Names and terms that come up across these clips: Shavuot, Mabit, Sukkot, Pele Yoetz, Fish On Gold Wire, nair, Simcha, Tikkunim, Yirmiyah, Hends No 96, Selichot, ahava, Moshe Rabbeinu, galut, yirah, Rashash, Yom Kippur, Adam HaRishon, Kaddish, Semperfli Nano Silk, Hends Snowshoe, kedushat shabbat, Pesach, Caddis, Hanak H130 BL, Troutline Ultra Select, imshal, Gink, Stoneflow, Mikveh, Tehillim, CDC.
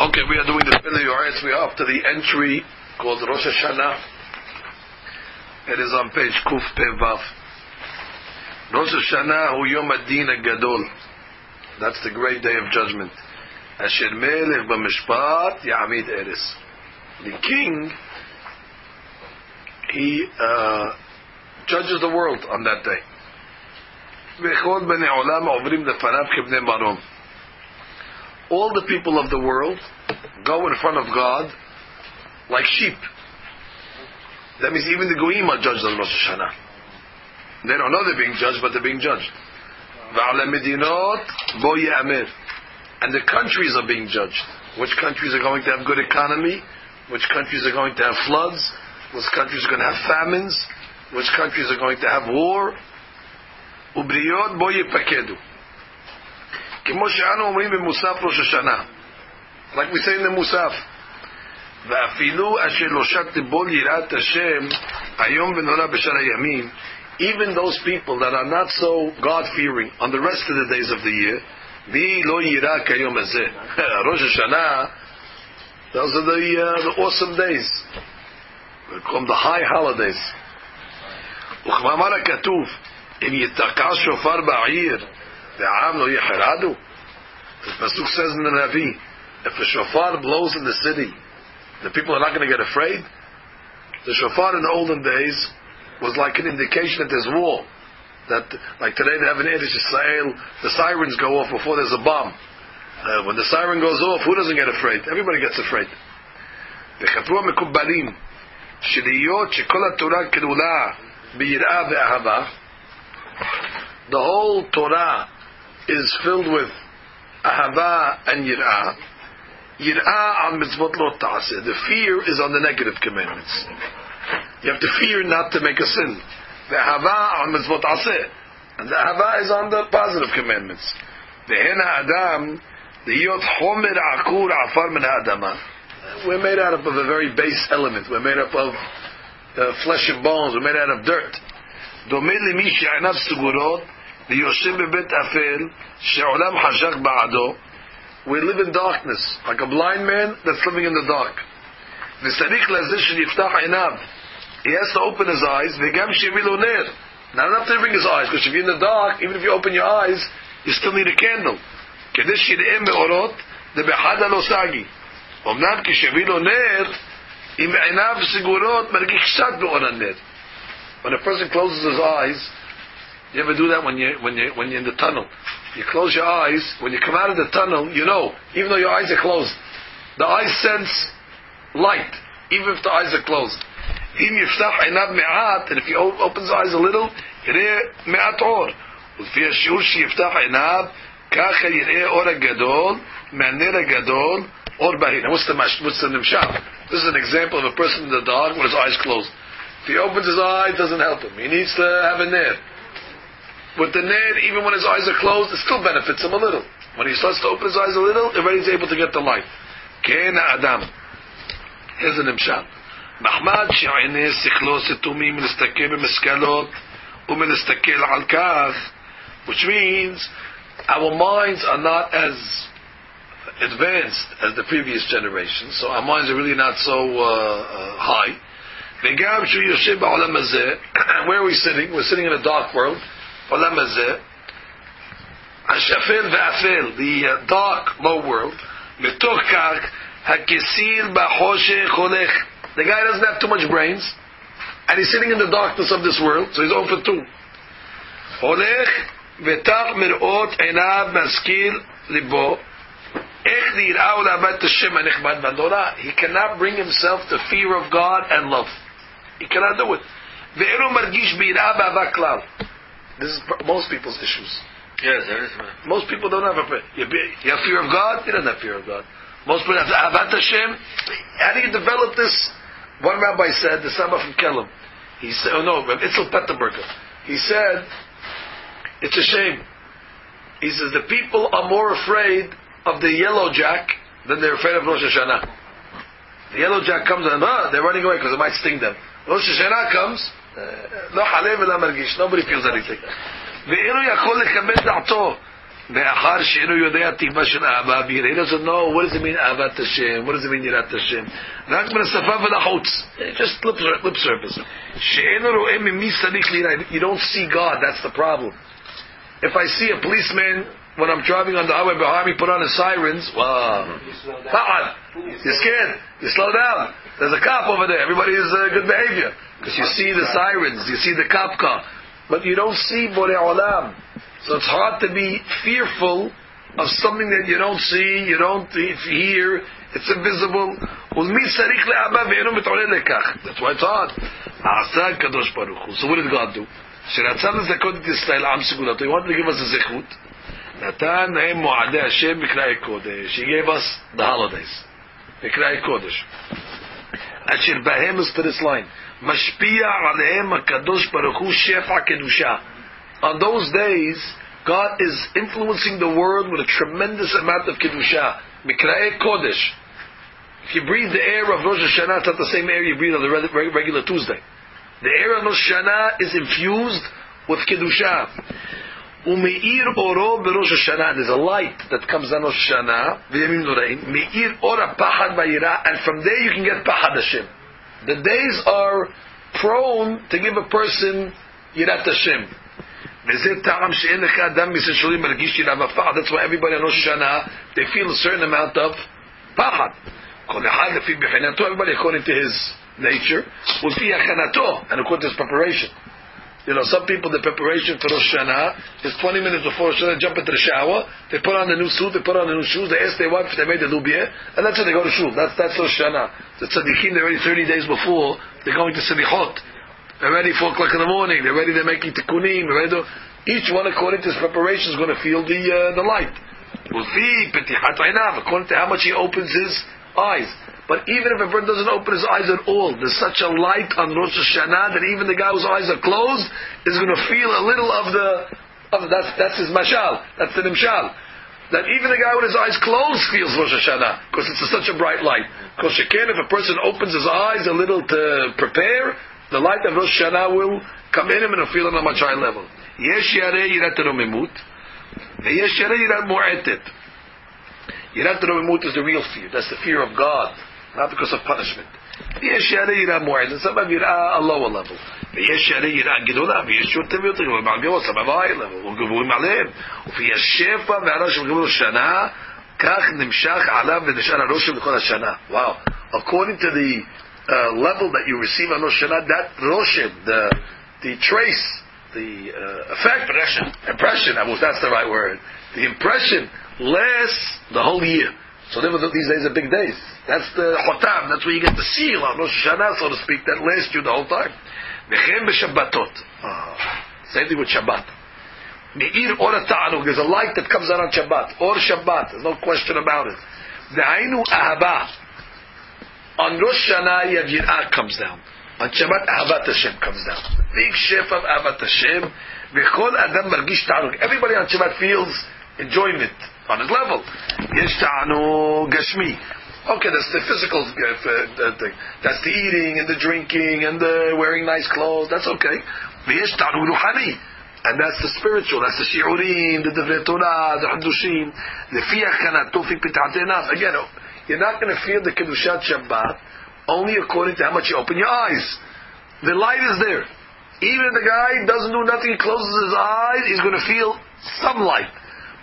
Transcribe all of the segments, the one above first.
Okay, we are doing the Spin of Yoretz. We are up to the entry called Rosh Hashanah. It is on page Kuf Piv Baf. Rosh Hashanah Huyomadina Gadol. That's the great day of judgment. Asher melech b'mishpat ya'amid eretz. The king, he judges the world on that day. Bekodben Olama ovrim lefanab kibnei marom. All the people of the world go in front of God like sheep. That means even the Goyim are judged on Rosh Hashanah. They don't know they're being judged, but they're being judged. And the countries are being judged. Which countries are going to have good economy? Which countries are going to have floods? Which countries are going to have famines? Which countries are going to have war? Ubriyot bo yipakedu. Like we say in the Musaf, even those people that are not so God fearing on the rest of the days of the year, Rosh Hashanah, those are the awesome days. They call them the high holidays. The Pasuk says in the Navi, if a shofar blows in the city, the people are not going to get afraid. The shofar in the olden days was like an indication that there's war. That, like today, they have in Eretz Yisrael, the sirens go off before there's a bomb. When the siren goes off, who doesn't get afraid? Everybody gets afraid. The whole Torah is filled with ahava and yirah. Yirah on mitzvot lo tase. The fear is on the negative commandments. You have to fear not to make a sin. The ahava on mitzvot aser, and the ahava is on the positive commandments. The hen adam, the yot homer akur afar min adamah. We're made out of a very base element. We're made up of flesh and bones. We're made out of dirt. Midli mishe anav sugurot. We live in darkness, like a blind man that's living in the dark. He has to open his eyes. Not enough to open his eyes, because if you're in the dark, even if you open your eyes, you still need a candle. When a person closes his eyes, you ever do that when you're in the tunnel? You close your eyes. When you come out of the tunnel, you know, even though your eyes are closed, the eyes sense light, even if the eyes are closed. And if you open his eyes a little, this is an example of a person in the dark with his eyes closed. If he opens his eyes, it doesn't help him. He needs to have a nair. With the nair, even when his eyes are closed, it still benefits him a little. When he starts to open his eyes a little, already he's able to get the light. Ken adam. Here's an imshal. Mahmad she'einei sichlo setumim l'stakeh b'miskalot u'm'l'stakeh al kaf, which means our minds are not as advanced as the previous generation, so our minds are really not so high. V'gam shu yoshev ba'olam hazeh. Where are we sitting? We're sitting in a dark world. The dark, low world. The guy doesn't have too much brains, and he's sitting in the darkness of this world, so he's 0 for 2. He cannot bring himself to fear of God and love. He cannot do it. This is most people's issues. Yes, there is. Most people don't have a prayer. You have fear of God? You don't have fear of God. Most people have Ahabat Hashem. How do you develop this? One rabbi said, the Saba from Kelum, he said, Reb Yitzele Peterburger, he said, it's a shame. He says, the people are more afraid of the yellow jack than they're afraid of Rosh Hashanah. The yellow jack comes and they're running away because it might sting them. Rosh Hashanah comes, nobody feels anything. מאחר שאינו יודע תקווה של אהבה ויראה, he doesn't know what does it mean אהבת השם, what does it mean יראת השם, רק מן השפה ולחוץ, just lip service, שאינו רואה ממי צריך ליראה. You don't see God, that's the problem. If I see a policeman when I'm driving on the highway behind me put on his sirens, wow, you're scared, you slow down, there's a cop over there, everybody's good behavior because you see the sirens, you see the cop car, but you don't see Borei Olam. So it's hard to be fearful of something that you don't see, you don't hear, it's invisible. That's why it's hard. So what did God do? He wanted to give us a zichut. He gave us the holidays. Mikrae Kodesh. Is to this line. On those days, God is influencing the world with a tremendous amount of kedusha. Mikrae Kodesh. If you breathe the air of Rosh Hashanah, it's not the same air you breathe on the regular Tuesday. The air of Rosh Hashanah is infused with kedusha. Umeir oro beRosh Hashanah. There's a light that comes on Rosh Hashanah. V'yamim noraim. Meir ora pachad vayirah. And from there you can get Pachad Hashem. The days are prone to give a person yirat Hashem. That's why everybody on Rosh Hashanah, they feel a certain amount of pachad. Everybody according to his nature, and according to his preparation. You know, some people, the preparation for Rosh Hashanah is 20 minutes before Rosh Hashanah, jump into the shower, they put on the new suit, they put on the new shoes, they ask their wife if they made the lubier, and that's how they go to shul. That's Rosh Hashanah. The Tzaddikim, they're already 30 days before, they're going to Selichot. They're ready 4 o'clock in the morning. They're ready. They're making tikkunim. They're ready to, each one according to his preparation is going to feel the light. According to how much he opens his eyes. But even if a bird doesn't open his eyes at all, there's such a light on Rosh Hashanah that even the guy whose eyes are closed is going to feel a little of the that's his mashal. That's an imshal. That even the guy with his eyes closed feels Rosh Hashanah because it's such a bright light. Because if a person opens his eyes a little to prepare, the light of Rosh Hashanah will come in him and feel on a much higher level. Yesh yare yirat aromimut. Yesh yare yirat mu'etet. Yirat aromimut is the real fear. That's the fear of God, not because of punishment. Yesh yare yirat mu'etet. Some have yirah a lower level. Yesh yare yirat gedolah. Yesh yotem yotem. Some have a higher level. U'gevurim aleim. U'fiyas shefa ve'ara shem gevurim Rosh Hashanah. Kach nimshach alav v'nishar ha'roshim l'chol Hashanah. Wow. According to the level that you receive on Rosh Hashanah, that roshem, the trace, the effect, impression, that's the right word. The impression lasts the whole year. So these days are big days. That's the chotam. That's where you get the seal on Rosh Hashanah, so to speak, that lasts you the whole time. Mechem b'shabbatot. Same thing with Shabbat. Me'ir or ta'anug. There's a light that comes out on Shabbat. Or Shabbat. There's no question about it. De'ainu ahaba. On Rosh Hashanah, Yirah comes down. On Shabbat, Ahabat Hashem comes down. Big chef of Ahabat Hashem. Everybody on Shabbat feels enjoyment on his level. Yesh ta'anu gashmi. Okay, that's the physical thing. That's the eating and the drinking and the wearing nice clothes. That's okay. Yesh ta'anu ruhani. And that's the spiritual. That's the shi'urim, the divrei Torah, the hadushim. The fiyach kanato fi pit'atenaf. Again, you're not going to feel the Kedushat Shabbat only according to how much you open your eyes. The light is there. Even if the guy doesn't do nothing, he closes his eyes, he's going to feel some light.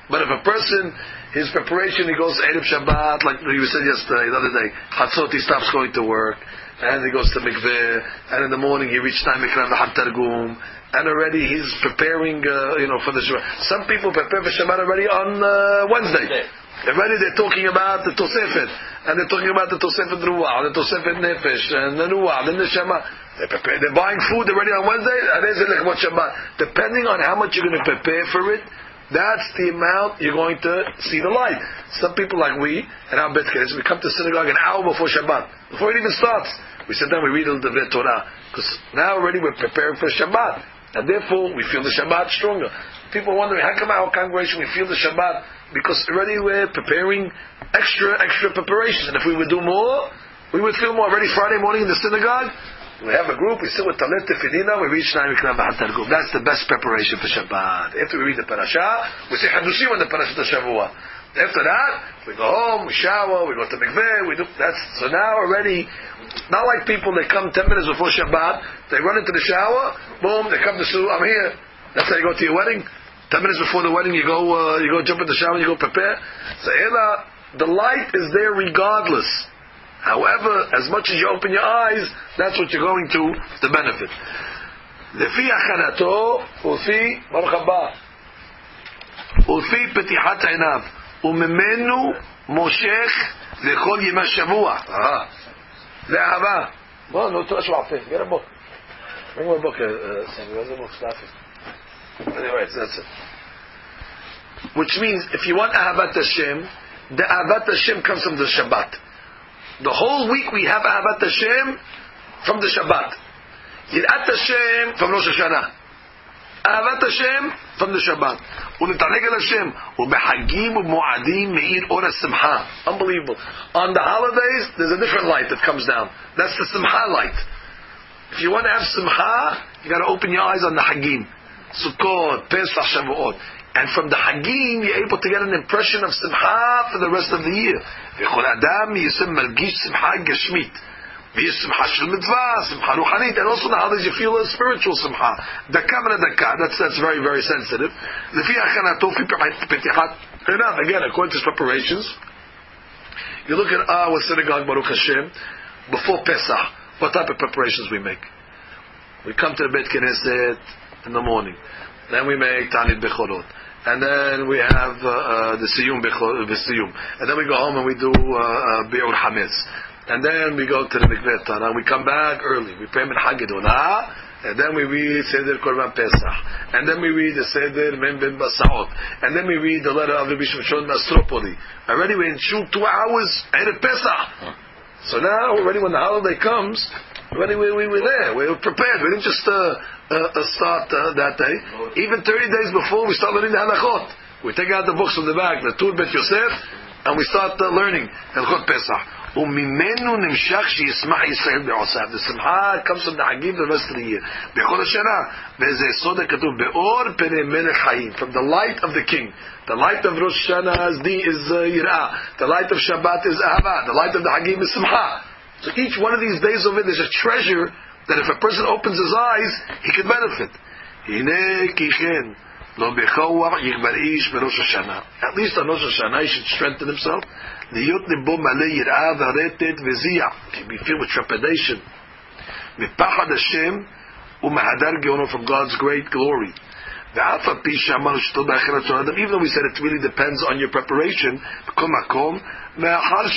But if a person, his preparation, he goes to Erev Shabbat, like you said yesterday, the other day, Hatzot, he stops going to work, and he goes to Mikveh, and in the morning he reaches time Mikran V'Hat Targum, and already he's preparing, for the Shabbat. Some people prepare for Shabbat already on Wednesday. Already they're talking about the Tosefet, and they're talking about the Tosefet Ruah, the Tosefet Nefesh, and the Ruah, the Neshama. They're buying food already on Wednesday, and they say, like, what Shabbat? Depending on how much you're going to prepare for it, that's the amount you're going to see the light. Some people like we, and our Bet Kedesh, we come to synagogue an hour before Shabbat, before it even starts. We sit down, we read the Torah, because now already we're preparing for Shabbat. And therefore, we feel the Shabbat stronger. People wondering, how come our congregation we feel the Shabbat? Because already we're preparing extra preparations. And if we would do more, we would feel more. Already Friday morning in the synagogue, We have a group, we sit with Talit Tefillina, we read Shnai Mikra Ba'al Targum. That's the best preparation for Shabbat. After we read the parasha, we say Hadushim on the parashat of Shavua. After that, we go home, we shower, we go to Mikveh, we do that's so now already, not like people they come 10 minutes before Shabbat, they run into the shower, boom, they come to Shu, I'm here. That's how you go to your wedding. 10 minutes before the wedding you go jump in the shower, you go prepare. So the light is there regardless. However, as much as you open your eyes, that's what you're going to the benefit. Lefi achanato, ufi marchaba, ufi petihat einav, umemenu moshech lechol yemei shavua. Leahava. Well, no, that's what I think. Get a book. Bring my book. Where's the book? Anyway, that's it. Which means, if you want Ahabat Hashem, the Ahabat Hashem comes from the Shabbat. The whole week we have Ahabat Hashem from the Shabbat. Yirat Hashem from Rosh Hashanah. Ahabat Hashem from the Shabbat. Unitalegel Hashem. Ubehagim u'mo'adim me'ir ora simcha. Unbelievable. On the holidays, there's a different light that comes down. That's the simcha light. If you want to have simcha, you got to open your eyes on the hagim. Sukkot, Pesach, Shavuot. And from the Hagim, you're able to get an impression of Simcha for the rest of the year. And also the holidays, you feel a spiritual Simcha. That's very, very sensitive. Again, according to his preparations, you look at our synagogue, Baruch Hashem, before Pesach, what type of preparations we make. We come to the Beit Knesset in the morning. Then we make Tanit Bechorot. And then we have the Siyum Bechorot. And then we go home and we do Be'ur Hametz. And then we go to the Mikveh Tana. We come back early. We pray Mincha Gedolah. And then we read Seder Korban Pesach. And then we read the Seder Mem Ben Basaot. And then we read the letter of the Bishop Shon Masropoli. Already we in Shul 2 hours ahead of Pesach. So now, already when the holiday comes, already we're there. We're prepared. We didn't just... start that day. Even 30 days before we start learning the halachot, we take out the books from the back, the Tur Bet Yosef, and we start learning Halachot Pesach. The simcha comes from the Hagim the rest of the year. From the light of the king. The light of Rosh Hashanah is yirah. The light of Shabbat is ahava. The light of the Hagim is simcha. So each one of these days over there's a treasure that if a person opens his eyes, he can benefit. At least on Rosh Hashanah, he should strengthen himself. He'll be filled with trepidation. Pachad Hashem, from God's great glory. Even though we said it really depends on your preparation, since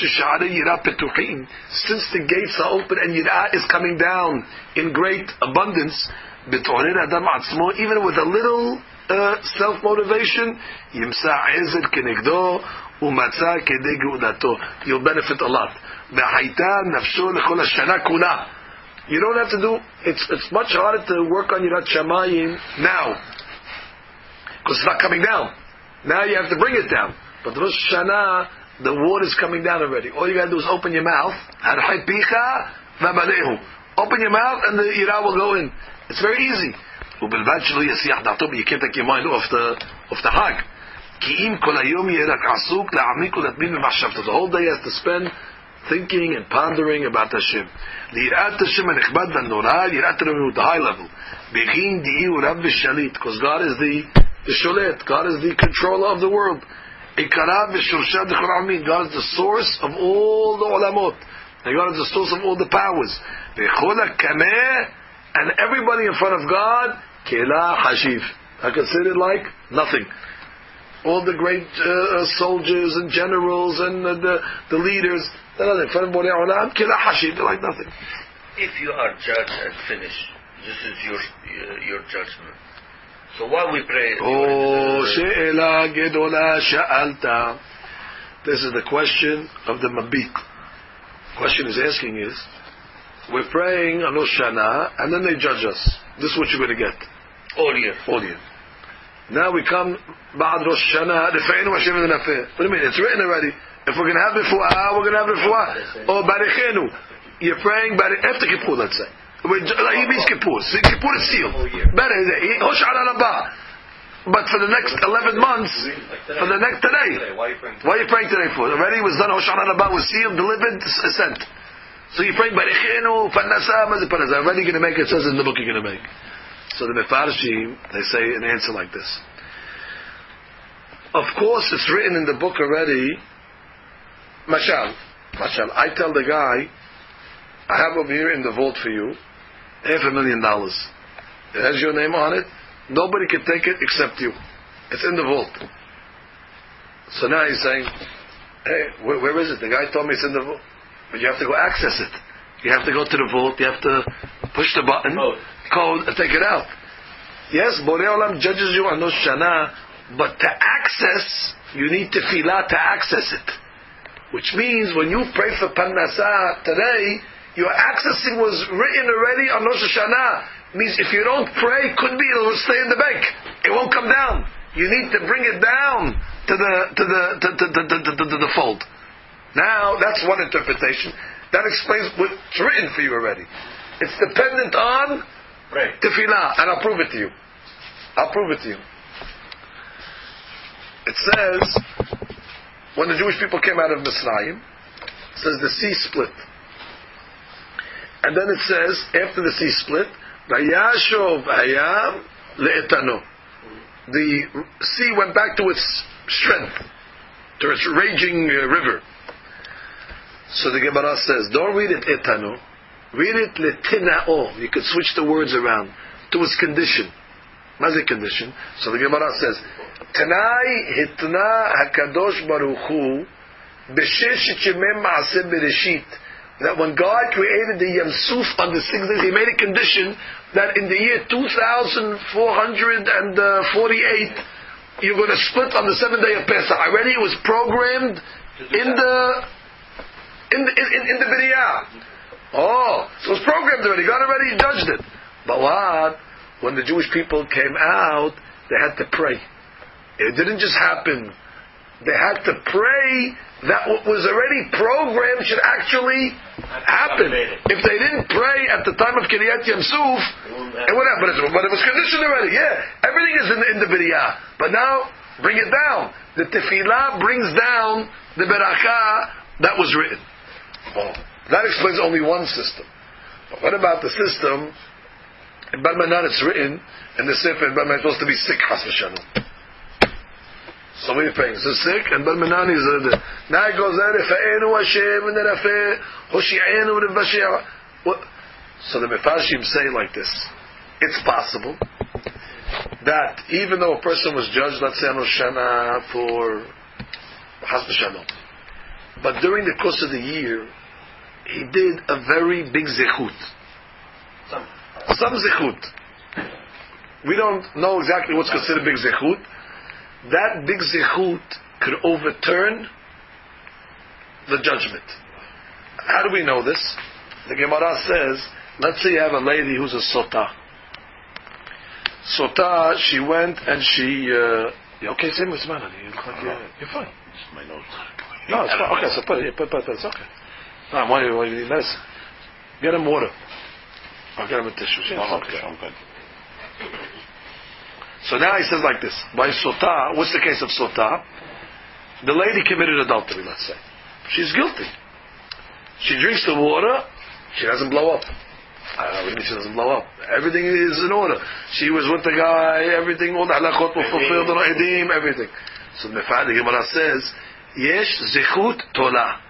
the gates are open and yirah is coming down in great abundance, even with a little self-motivation, you'll benefit a lot. You don't have to do, it's much harder to work on yirat shamayim now, because it's not coming down. Now you have to bring it down. But Rosh Hashanah, the water is coming down already. All you got to do is open your mouth. Open your mouth and the yirah will go in. It's very easy. But you can't take your mind off the hag. The whole day has to spend thinking and pondering about Hashem. The high level. Because God is the Sholet, God is the controller of the world. God is the source of all the olamot. And God is the source of all the powers. And everybody in front of God, I consider it like nothing. All the great soldiers and generals and the leaders, they're in front of olam, they're like nothing. If you are judged and finished, this is your judgment. So why we pray? Oh, she'ela gedola sha'alta. This is the question of the Mabit. The question is asking is, we're praying on Rosh Hashanah, and then they judge us. This is what you're going to get. All year. Now we come, Ba'ad Rosh Hashanah, Refa'inu Hashem v'nafeh. What do you mean? It's written already. If we're going to have refuah, we're going to have refuah. Or Barechenu. You're praying after Kippur, let's say. He means Kippur. Kippur is sealed. Better Hosh Arabah. But for the next 11 months, for the next today, why are you praying today for? Already was done. Hosh Arabah was sealed, delivered, sent. So you pray Barichinu, Fanasa, Mazipanasa. Already going to make it says in the book you're going to make. So the Mefarshim, they say an answer like this. Of course, it's written in the book already. Mashal. I tell the guy, I have over here in the vault for you, $500,000. It has your name on it. Nobody can take it except you. It's in the vault. So now he's saying, hey, where is it? The guy told me it's in the vault. But you have to go access it. You have to go to the vault. You have to push the button, code, and take it out. Yes, Borei Olam judges you on Rosh Hashanah, but to access, you need tefillah to access it. Which means when you pray for Parnasah today, your accessing was written already on Rosh Hashanah. Means if you don't pray, could be it will stay in the bank. It won't come down. You need to bring it down to the fold. Now that's one interpretation. That explains what's written for you already. It's dependent on tefillah, and I'll prove it to you. It says, when the Jewish people came out of Mitzrayim, it says the sea split. And then it says, after the sea split, Vayashov hayam le'etano. The sea went back to its strength, to its raging river. So the Gemara says, don't read it etano, read it le'tina'o. You could switch the words around to its condition. Mazik condition. So the Gemara says, Tanai hitna hakadosh baruchu b'sheshet yemem ma'aseh bereshit. That when God created the Yam Suf on the 6th day, He made a condition that in the year 2448 you're going to split on the 7th day of Pesach. Already it was programmed in the B'riyah. Oh, so it was programmed already. God already judged it. But what? When the Jewish people came out, they had to pray. It didn't just happen. They had to pray that what was already programmed should actually happen. If they didn't pray at the time of Kiryat Yam Suf, it would happen. But it was conditioned already. Yeah, everything is in the B'riyah. But now, bring it down. The Tefillah brings down the Berakah that was written. Oh, that explains only one system. But what about the system? In Barmanan it's written, and the Sefer in Barmanan is supposed to be sick, Chas v'Shalom. So what are you praying? So sick, and Barmanan is there. Now it goes there, Rifa'enu Hashem, Nerafeh, Hoshi'enu, Rivasheh. So the Mefarshim say like this, it's possible that even though a person was judged, let's say on Rosh Hashanah for Chas v'Shalom, but during the course of the year, he did a very big zechut. Some zechut. We don't know exactly what's considered big zechut. That big zechut could overturn the judgment. How do we know this? The Gemara says, let's say you have a lady who's a sota. Sota, she went and she... okay, same with man. You look like you're fine. It's my nose. No, it's fine. Okay, so put that. It's okay. No, why do you need medicine? Get him water. I'll get him a tissue. Yes, okay. I'm good. So now he says like this. By sota, what's the case of sota? The lady committed adultery, let's say. She's guilty. She drinks the water, she doesn't blow up. She doesn't blow up. Everything is in order. She was with the guy, everything, all the halachot were fulfilled, everything. So the Gemara says, Yesh zechut tola.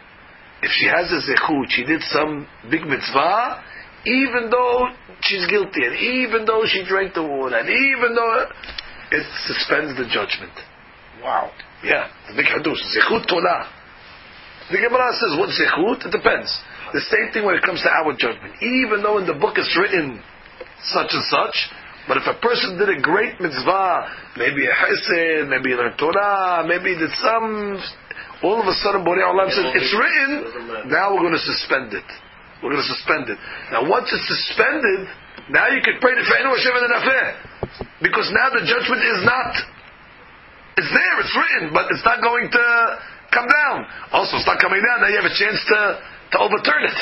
If she has a zechut, she did some big mitzvah, even though she's guilty, and even though she drank the water, and even though it suspends the judgment. Wow. Yeah. The big hadush. Zechut tola. The Gemara says, what zechut? It depends. The same thing when it comes to our judgment. Even though in the book it's written such and such, but if a person did a great mitzvah, maybe a chesed, maybe he learned Torah, maybe he did some, all of a sudden Borei Olam says, it's written, now we're going to suspend it. We're going to suspend it. Now once it's suspended, now you can pray to Feinu Hashem and Afeh. Because now the judgment is not... It's there, it's written, but it's not going to come down. Also, it's not coming down, now you have a chance to overturn it.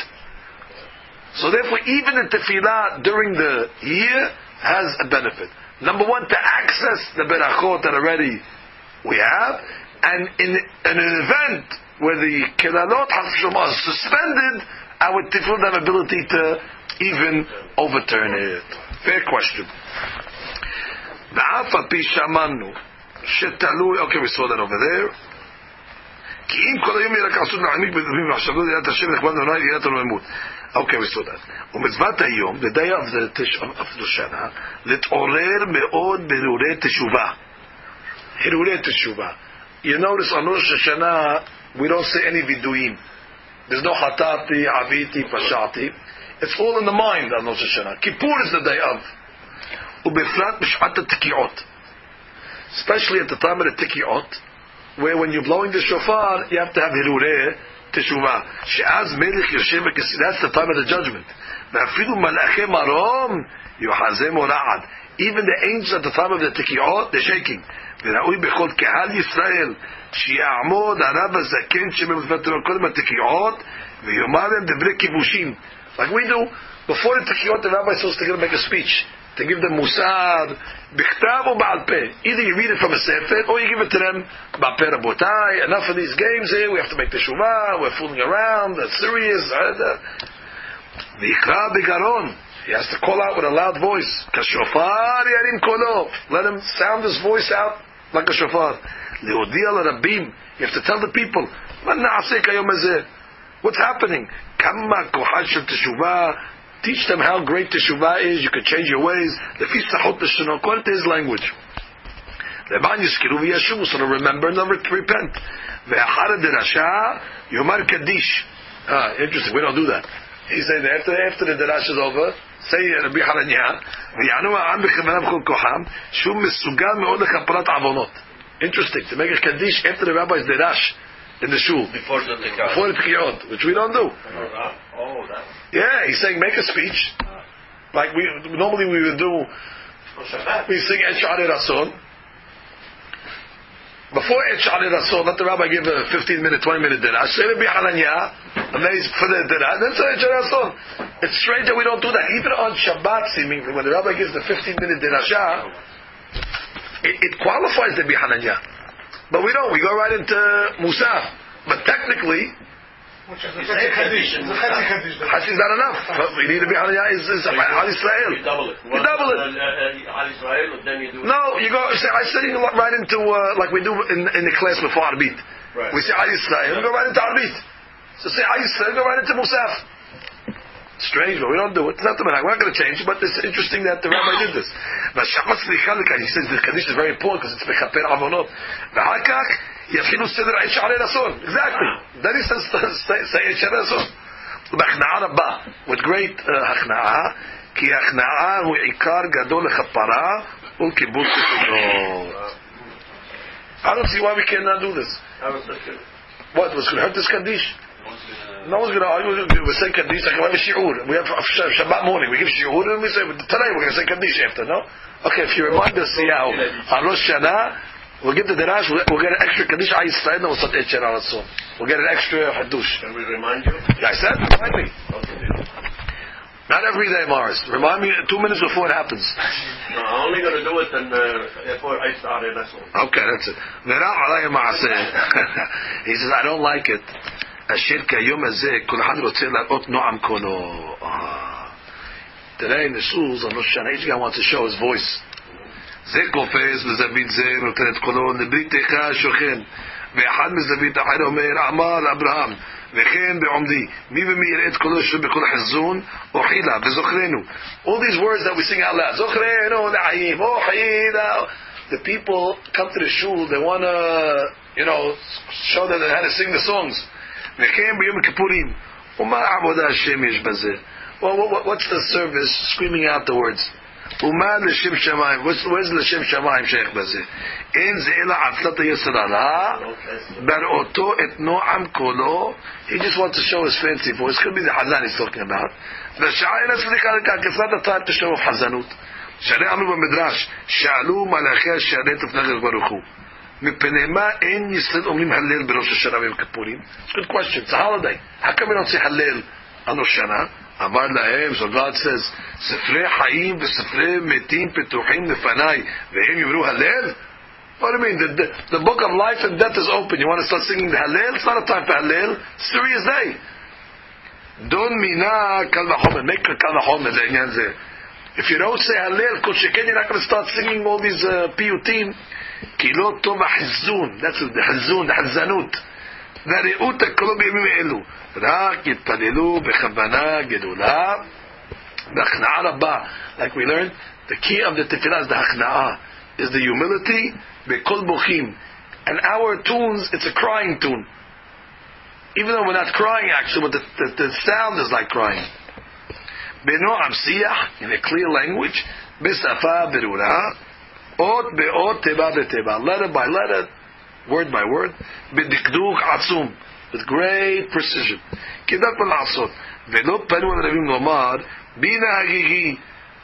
So therefore, even the tefillah during the year has a benefit. Number one, to access the berachot that already we have, and in an event where the kelalot are suspended, our tefillah have ability to even overturn it. Fair question. Okay, we saw that over there. Okay, we saw that. The day of the Shana, להתעורר מאוד בהרהורי תשובה. הרהורי תשובה. You notice on Rosh Hashanah, we don't say any viduim. There's no hatati, aviti, pashati. It's all in the mind on Rosh Hashanah. Kippur is the day of. ובפרט בשעת התקיעות. Especially at the time of the tikiot, where when you're blowing the shofar, you have to have hirurei teshuvah. She'az melech yoshev v'kesir, that's the time of the judgment. Ve'afilu malachem harom yochazem ora'ad. Even the angels at the time of the tikiot, they're shaking. Ve'ra'ui bechol kehal Yisrael she'ya'amod harav ha'zaken she'mevzvatero kodem ha'tikiot ve'yomarem devrei kibushim. Like we do, before the tikiot, the rabbi is supposed to make a speech. To give them musar, bikhtav or ba'al peh. Either you read it from a sefer, or you give it to them, ba'al peh rabotai, enough of these games here, we have to make the teshuvah, we're fooling around, that's serious. V'ikra b'garon. He has to call out with a loud voice. Kashofar yarim kolo. Let him sound his voice out like a shofar. Le'odia l'rabim. You have to tell the people, man na'aseh kayom hazeh. What's happening? Kamma kochad shel teshuvah. Teach them how great teshuvah is. You can change your ways. Lefi sachot l'shono, according to his language. Levan yizkiru v'yashuvu, so to remember and to repent. Ve'achar derasha yomar kaddish. Interesting. We don't do that. He said after the derash is over, say Rabbi Hananya v'yanu ha'am b'chemanav chol koham shum mesugam me'od lechaparat avonot. Interesting to make a kaddish after the rabbi's derash. In the shul. Before the Tkiot, which we don't do. Yeah, he's saying, make a speech. Like we normally we would do, we sing Yesh yare yirat aromimut. Before Yesh yare yirat aromimut, let the rabbi give a 15-minute, 20-minute derash. Say Rabbi Hananya, and then for the derash, then say Yesh yare yirat aromimut. It's strange that we don't do that. Even on Shabbat, seemingly, when the rabbi gives the 15-minute derashah, it qualifies the Rabbi Hananya. But we don't. We go right into Musaf. But technically, which is a Kaddish. Hadith is not enough. We need to be Hananya is Al Israel. You double it. Al Israel, then you do. No, you go. I said right into like we do in the class before Arbit. Right. We say Al Israel. We go right into Arbit. So say Al Israel. Go right into Musaf. Strange, but we don't do it. It's not the Minhag. We're not going to change, but it's interesting that the rabbi did this. He says the Kaddish is very important because it's mechaper avonot. Exactly. Then he says, say Eshar Eson. With great hachna'ah, ki hachna'ah hu ikar gadol lechapara ul kibbutz sugurot. I don't see why we cannot do this. What was going to hurt this Kaddish? No one's going to argue. We say Kaddish. Like we have a shiur. We have Shabbat morning. We give shiur and we say today we're going to say Kaddish after. No, okay. If you remind us, see how on Rosh Hashanah we'll give the derash. We'll get an extra Kaddish. I said no. We'll get an extra hadush. Can we remind you? Yeah, I said remind me. Not every day, Morris. Remind me 2 minutes before it happens. No, I'm only going to do it before I started. That's all. Okay, that's it. He says I don't like it. Today in the shuls on Rosh Hashanah, each guy wants to show his voice. All these words that we sing out loud. The people come to the shul, they want to, show that they had to sing the songs. What's the service screaming out the words? Where's L'Shem Shamayim Sheikh Bazeh? He just wants to show his fancy voice. Could be the Hazan he's talking about. It's not the time to show off Hazanut. It's a good question. It's a holiday. How come we don't say Hallel on Rosh Hashanah? אמר להם, so God says, ספרי חיים וספרי מתים פתוחים לפניי, והם יאמרו הלל? What do you mean? The book of life and death is open. You want to start singing the Hallel? It's not a time for Hallel. It's serious day. Don't mina kal v'chomer. Make a kal v'chomer. If you don't say Hallel, you're not going to start singing all these piyutim. Ki lo tov ha'chizun. That's the chizun, the chizanut. V're'ut ha'kolom yemim elu. Rak yitpalelu b'chavana gedola b'achna'a rabba. Like we learned, the key of the tefillah is the hachna'a. Is the humility, bekol bochim. And our tunes, it's a crying tune. Even though we're not crying actually, but the sound is like crying. Beno amsiyah, in a clear language, besafa berura, ot beot teba beteba, letter by letter, word by word, bedikduk atzum, with great precision. Kedat al-asot, velo panu al-rabim lomar, bina hagihi.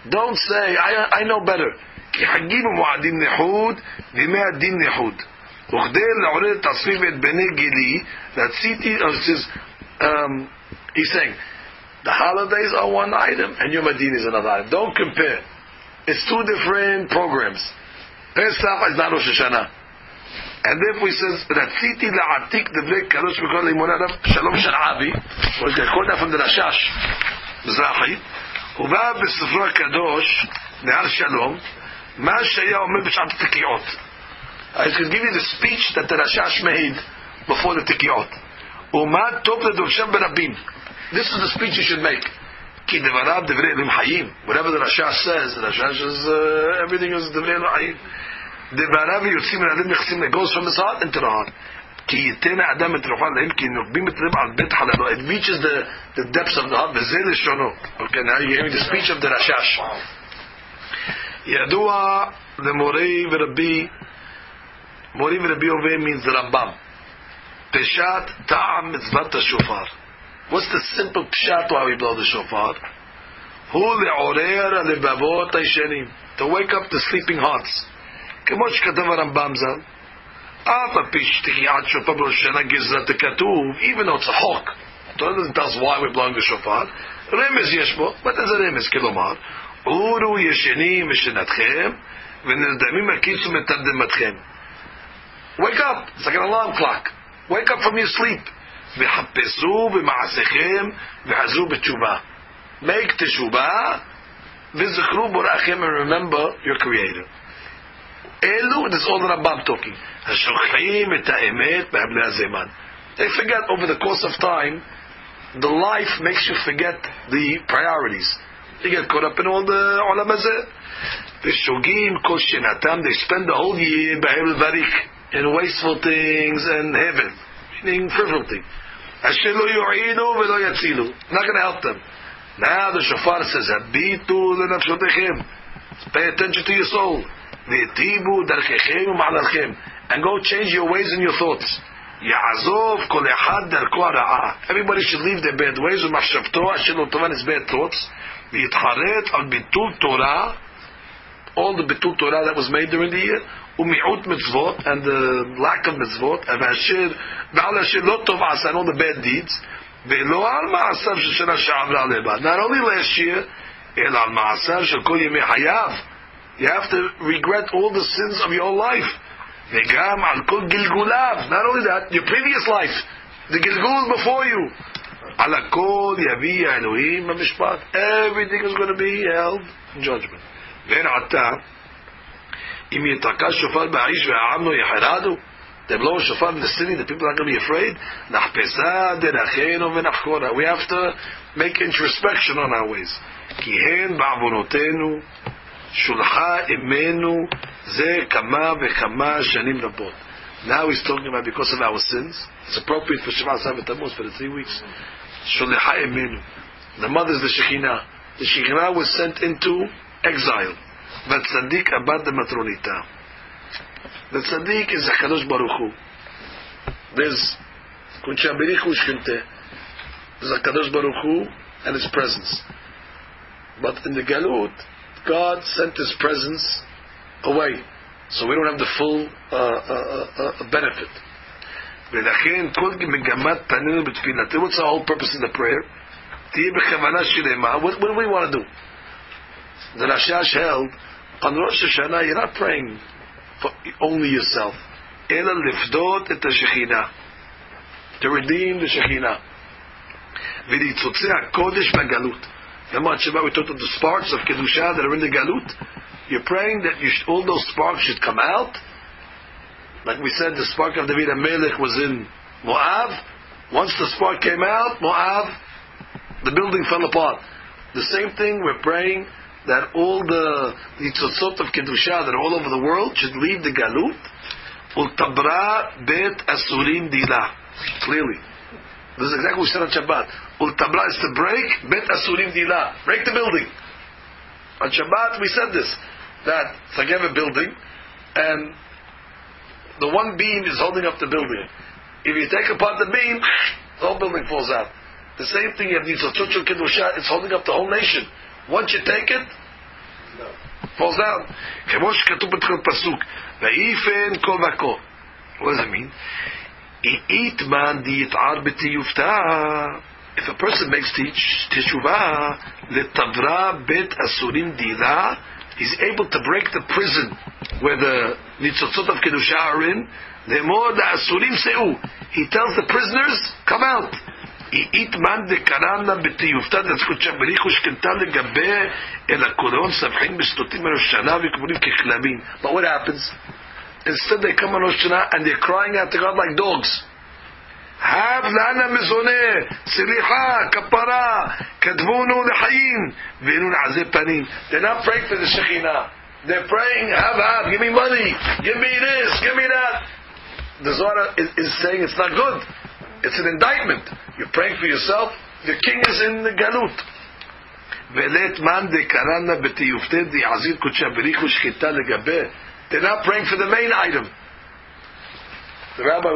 Don't say, I know better. כי חגים ומועדים נחוד, וימי הדין נחוד. וכדי לעורר את עצמי ואת בני גילי, רציתי, he's saying, the holidays are one item, and Yom HaDin is another item. Don't compare. It's two different programs. Pesach is not Rosh Hashanah. And therefore he says, רציתי לעתיק דברי קדוש מכל לימון הרב שלום שרעבי, הוא יקרא that from the Rashash, מזרחי, ובא בספרו הקדוש, נהר שלום, מה שהיה אומר בשעת תקיעות. I could give you the speech that the Rashash made before the תקיעות. ומה טוב לדורשם ברבים. This is the speech you should make. כי דבריו דברי אלוהים חיים. Whatever the Rashash says, the Rashash says, everything is דברי אלוהים חיים. דבריו יוצאים מן הלב נכסים, it goes from his heart into the heart. כי ייתן האדם את רוחו להם, כי נוגבים את לב על בית חללו. It reaches the depths of the heart, וזה לשונו. Okay, now you hear the speech of the Rashash. ידוע למורי ורבי, מורי ורבי עובד means רמב"ם. פשט טעם מצוות השופר. What's the simple פשט why we blow the shofar? הוא לעורר הלבבות הישנים. To wake up the sleeping hearts. כמו שכתב הרמב"ם ז"ל, אף על פי שתקיעת שופר בראש השנה גזרתו כתוב, even though it's a hawk. Torah doesn't tell us why we're blowing the shofar. רמז יש בו, but there's a רמז, כלומר, אורו ישנים משנתכם ונרדמים הקיצו מתרדמתכם. Wake up, it's like an alarm clock. Wake up from your sleep. וחפשו במעשיכם וחזרו בתשובה. Make תשובה וזכרו בוראכם, and remember your creator. אלו, this is all the Rambam talking. השוכחים את האמת בהבלי הזמן. They forget over the course of time, the life makes you forget the priorities. They get caught up in all the olam hazeh. They spend the whole year in wasteful things and heaven, meaning frivolous things. Not going to help them. Now the shofar says, pay attention to your soul. And go change your ways and your thoughts. Everybody should leave their bad ways and his bad thoughts. All the bitul Torah that was made during the year, umi'ut mitzvot, and the lack of mitzvot, and all the bad deeds. Not only last year, you have to regret all the sins of your life. Not only that, your previous life, the gilgul before you. Everything is going to be held in judgment. They blow a shofar in the city, the people are not going to be afraid. We have to make introspection on our ways. Now he's talking about because of our sins. It's appropriate for Shema Sabat Tammuz for the 3 weeks. The mother is the Shekhinah. The Shekhinah was sent into exile. But Tzaddik abad matronita. The Tzaddik is Hakadosh Baruch Hu. There's Hakadosh Baruch Hu and His presence. But in the Galut, God sent His presence away, so we don't have the full benefit. What's the whole purpose of the prayer? What do we want to do? The Rashash held, on Rosh Hashanah, you're not praying for only yourself. Ela lifdot et ha-Shekhinah. To redeem the Shekhinah. V'litzotze ha-Kodesh ma-Galut. The much about we talked of the sparks of kedusha that are in the Galut. You're praying that all those sparks should come out. Like we said, the spark of David HaMelech was in Moab. Once the spark came out, Moab, the building fell apart. The same thing, we're praying that all the tzotzot of kedusha that are all over the world should leave the galut. Ultabra bet asurim dila. Clearly, this is exactly what we said on Shabbat. Ultabra is to break bet asurim dila. Break the building. On Shabbat we said this, that it's like you have a building, and the one beam is holding up the building. If you take apart the beam, the whole building falls out. The same thing you have tzotzot shel kedusha. It's holding up the whole nation. Once you take it, falls down. What does that mean? If a person makes teshuvah, he's able to break the prison where the nitzotzot of kedusha are in. He tells the prisoners, come out. But what happens? Instead they come on Rosh Hashanah and they're crying out to God like dogs. They're not praying for the Shekhinah. They're praying, give me money, give me this, give me that. The Zohar is saying it's not good. It's an indictment. You're praying for yourself. The king is in the galut. They're not praying for the main item. The rabbi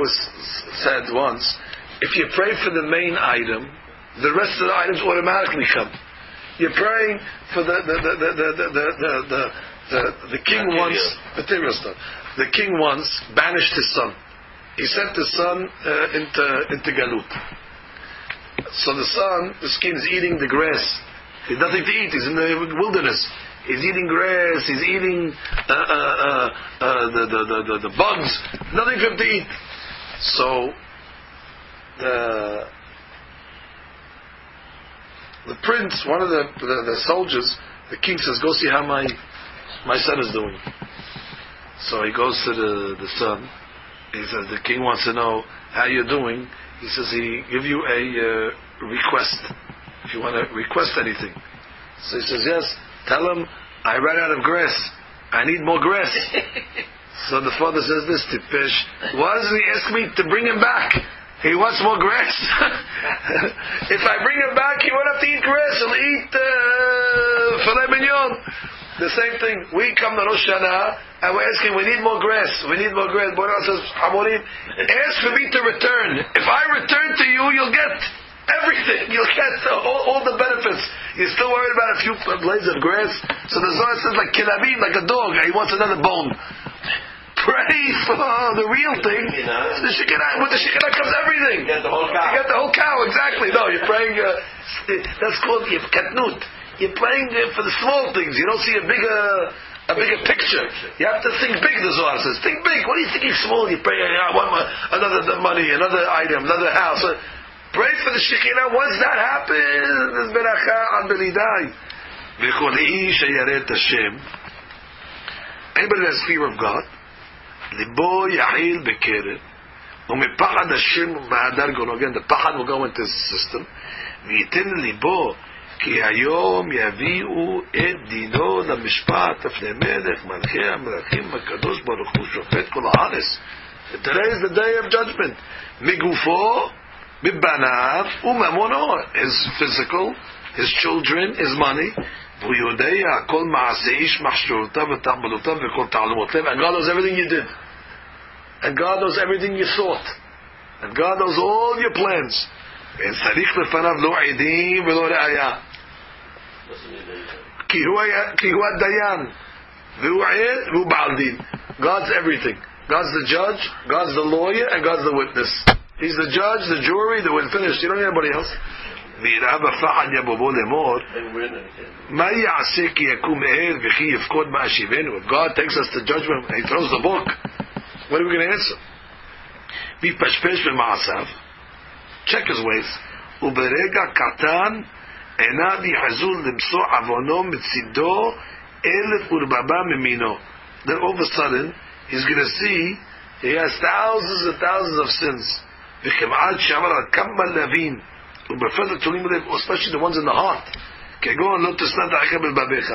said once, if you pray for the main item, the rest of the items automatically come. You're praying for the king once material stuff. The king once banished his son. He sent his son into Galut. So the son, the skin, is eating the grass. He has nothing to eat. He's in the wilderness. He's eating grass. He's eating the bugs. Nothing for him to eat. So the prince, one of the soldiers, the king says, "Go see how my son is doing." So he goes to the son. He says, the king wants to know how you're doing. He says, he give you a request. If you want to request anything. So he says, yes, tell him, I ran out of grass. I need more grass. So the father says this to Tipesh, why does he ask me to bring him back? He wants more grass. If I bring him back, he won't have to eat grass. He'll eat filet mignon. The same thing. We come to Rosh Hashanah and we're asking, we need more grass. We need more grass. Borah says, Hamorim, ask for me to return. If I return to you, you'll get everything. You'll get all the benefits. You're still worried about a few blades of grass. So the Zohar says, like kilabim, like a dog. He wants another bone. Pray for the real thing. The Shekinah, with the Shekinah comes everything. You get the whole cow. You get the whole cow, exactly. No, you're praying. That's called katnut. You're praying for the small things. You don't see a bigger picture. You have to think big, the Zohar says. Think big. What are you thinking small? You pray, I want another money, another item, another house. Pray for the Shekinah. Once that happens, there's beracha on belidai. Anybody that has fear of God, libo yahil bekeret, umepachad Hashem mahadar golog. Again, the pachad will go into his system. V'yitin libo. כי היום יביאו את דינו למשפט לפני מלך מלכי המלכים הקדוש ברוך הוא שופט כל הארץ. Today is the day of judgment. מגופו, מבניו וממונו. His physical, his children, his money. והוא יודע כל מעשה איש מחשבותיו ותעמולותיו וכל תעלומותיו. And God knows everything you did. And God knows everything you thought. And God knows all your plans. ואין צריך לפניו לא עדים ולא ראיה, כי הוא הדיין והוא עד והוא בעל דין. God's everything. God's the judge, God's the lawyer, and God's the witness. He's the judge, the jury, the witness. You don't need anybody else. ויראה בפחד יבובו לאמור, מה יעשה כי יקום מהר וכי יפקוד מאשיבנו? If God takes us to judgment and he throws the book, what are we going to answer? מתפשפש במעשיו, check his ways, וברגע קטן עיניו יחזו למצוא עוונו מצידו אלף ורבבה ממינו. Then all of a sudden he's going to see he has thousands and thousands of sins, וכמעט שאמר על כמה להבין, ובפרט התולים לב, especially the ones in the heart, כגון לא תשנא דעך בלבביך.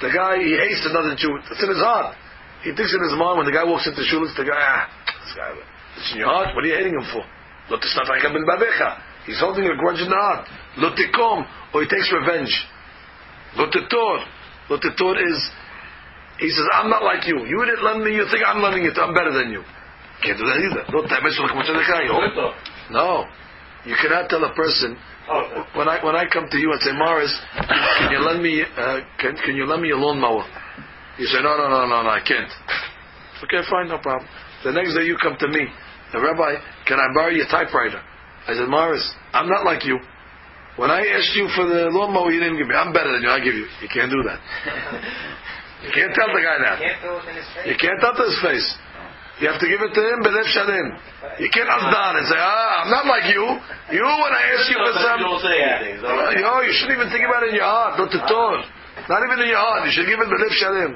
The guy, he hates another Jew, it's in his heart, he thinks in his mind, when the guy walks into shul, it's the guy, this guy, it's in your heart, what are you hating him for? לא תשנא דעך בלבביך, he's holding a grudge in the heart. לא תקום, or he takes revenge. לא תתור, לא תתור is, he says, I'm not like you, you didn't lend me, you think I'm lending it, I'm better than you. Can't do that either. No, you cannot tell a person, when I come to you and say, Morris, can you lend me your lawnmower? You say, no, I can't. Okay, fine, no problem. The next day you come to me, the Rabbi, can I borrow your typewriter? I said, Morris, I'm not like you. When I asked you for the lawnmower, you didn't give me. I'm better than you. I give you. You can't do that. You can't tell the guy that. You can't tell it in his face. You have to give it to him, b'lev shalem. You can't azdan and say, I'm not like you. You, when I ask you for something, you shouldn't even think about it in your heart, not to talk. Not even in your heart. You should give it b'lev shalem.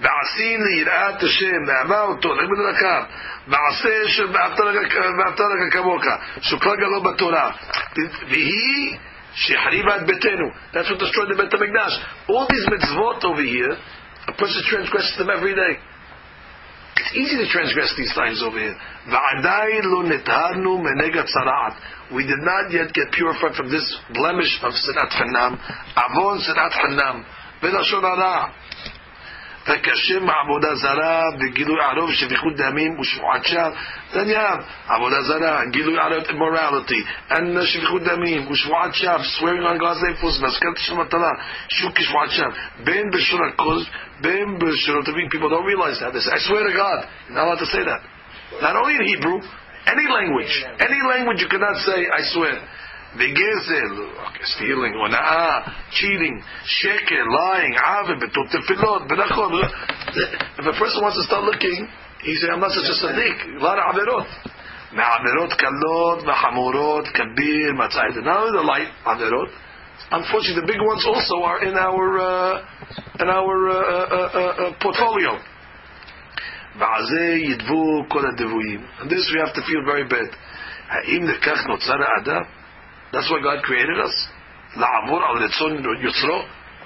בעשים ליראת השם, לאהבה אותו, לכבד דרכיו, בעשה ואהבת לרעך כמוך, שכל גלו בתורה, והיא שהחריבה את ביתנו. That's what destroyed the Beit HaMikdash. All these mitzvot over here, a person transgresses them every day. It's easy to transgress these lines over here. We did not yet get purified from this blemish of sinat hanam, avon sinat hanam, v'lashon hara, v'kashem avodah zara, v'gilui arov shevichut damim u'shvu'at shav. Then you have avodah zara, gilui arov immorality, and shevichut damim u'shvu'at shav, swearing on God's name for maskat shmatala, shuk shvu'at shav, ben b'shon hakol. People don't realize that. They say, I swear to God, you're not allowed to say that. Not only in Hebrew, any language you cannot say, I swear. Vegezel, stealing, ona'ah, cheating, sheker, lying, aveh, betot tefillot, benachon. If a person wants to start looking, he says, I'm not such a tzaddik. A lot of averot. Me'averot kalot, me'hamurot, kabir, matzayit. Now the light averot. Unfortunately, the big ones also are in our portfolio. And this we have to feel very bad. That's why God created us.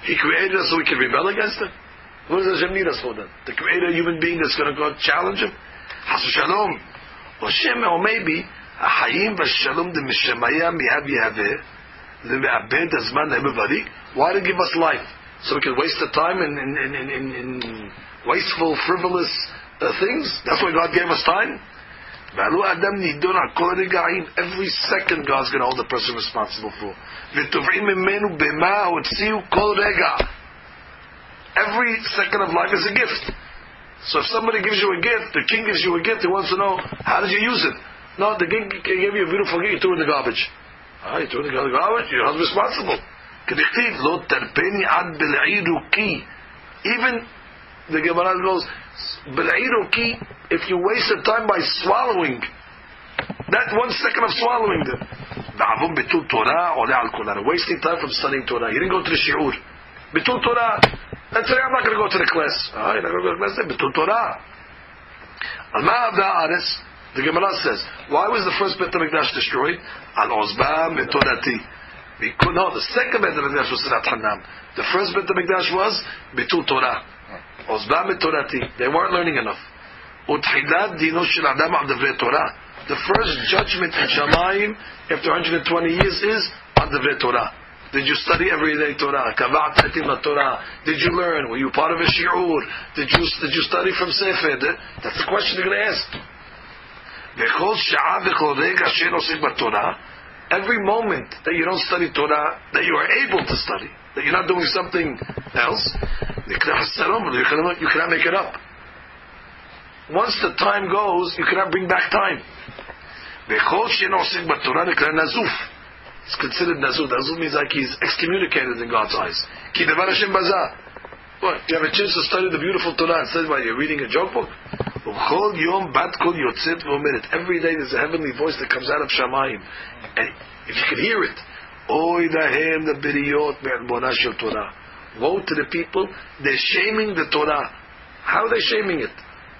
He created us so we can rebel against Him. What does Hashem need us for then? To create a human being that's going to go challenge Him? Or maybe why did He give us life? So we can waste the time in wasteful, frivolous things? That's why God gave us time? Every second God's going to hold the person responsible for. Every second of life is a gift. So if somebody gives you a gift, the king gives you a gift, he wants to know, how did you use it? No, the king gave you a beautiful gift, you threw it in the garbage. You threw it in the garbage, you're not responsible. Even the Gemara goes, if you wasted time by swallowing, that 1 second of swallowing them, wasting time from studying Torah. You didn't go to the shiur. Bitul Torah. And today I'm not going to go to the class. You're not going to go to the class. Bitul Torah. Al-Ma'ab da'aris, the Gemara says, why was the first Beit HaMikdash destroyed? Al-Ozbam Torati. No, the second Beit HaMikdash was Sinat Hanam. The first Beit HaMikdash was Bitul Torah. Ozbam Torati. They weren't learning enough. The first judgment in Shamayim after 120 years is on the Torah. Did you study every day Torah? Did you learn? Were you part of a shi'ur? Did you study from Sefer? That's the question you're going to ask. Every moment that you don't study Torah, that you are able to study, that you're not doing something else, you cannot make it up. Once the time goes, you cannot bring back time. It's considered Nazur. Nazur means like he's excommunicated in God's eyes. Ki devar Hashem baza. What? You have a chance to study the beautiful Torah instead while you're reading a joke book? Every day there's a heavenly voice that comes out of Shamayim. And if you can hear it, woe to the people, they're shaming the Torah. How are they shaming it?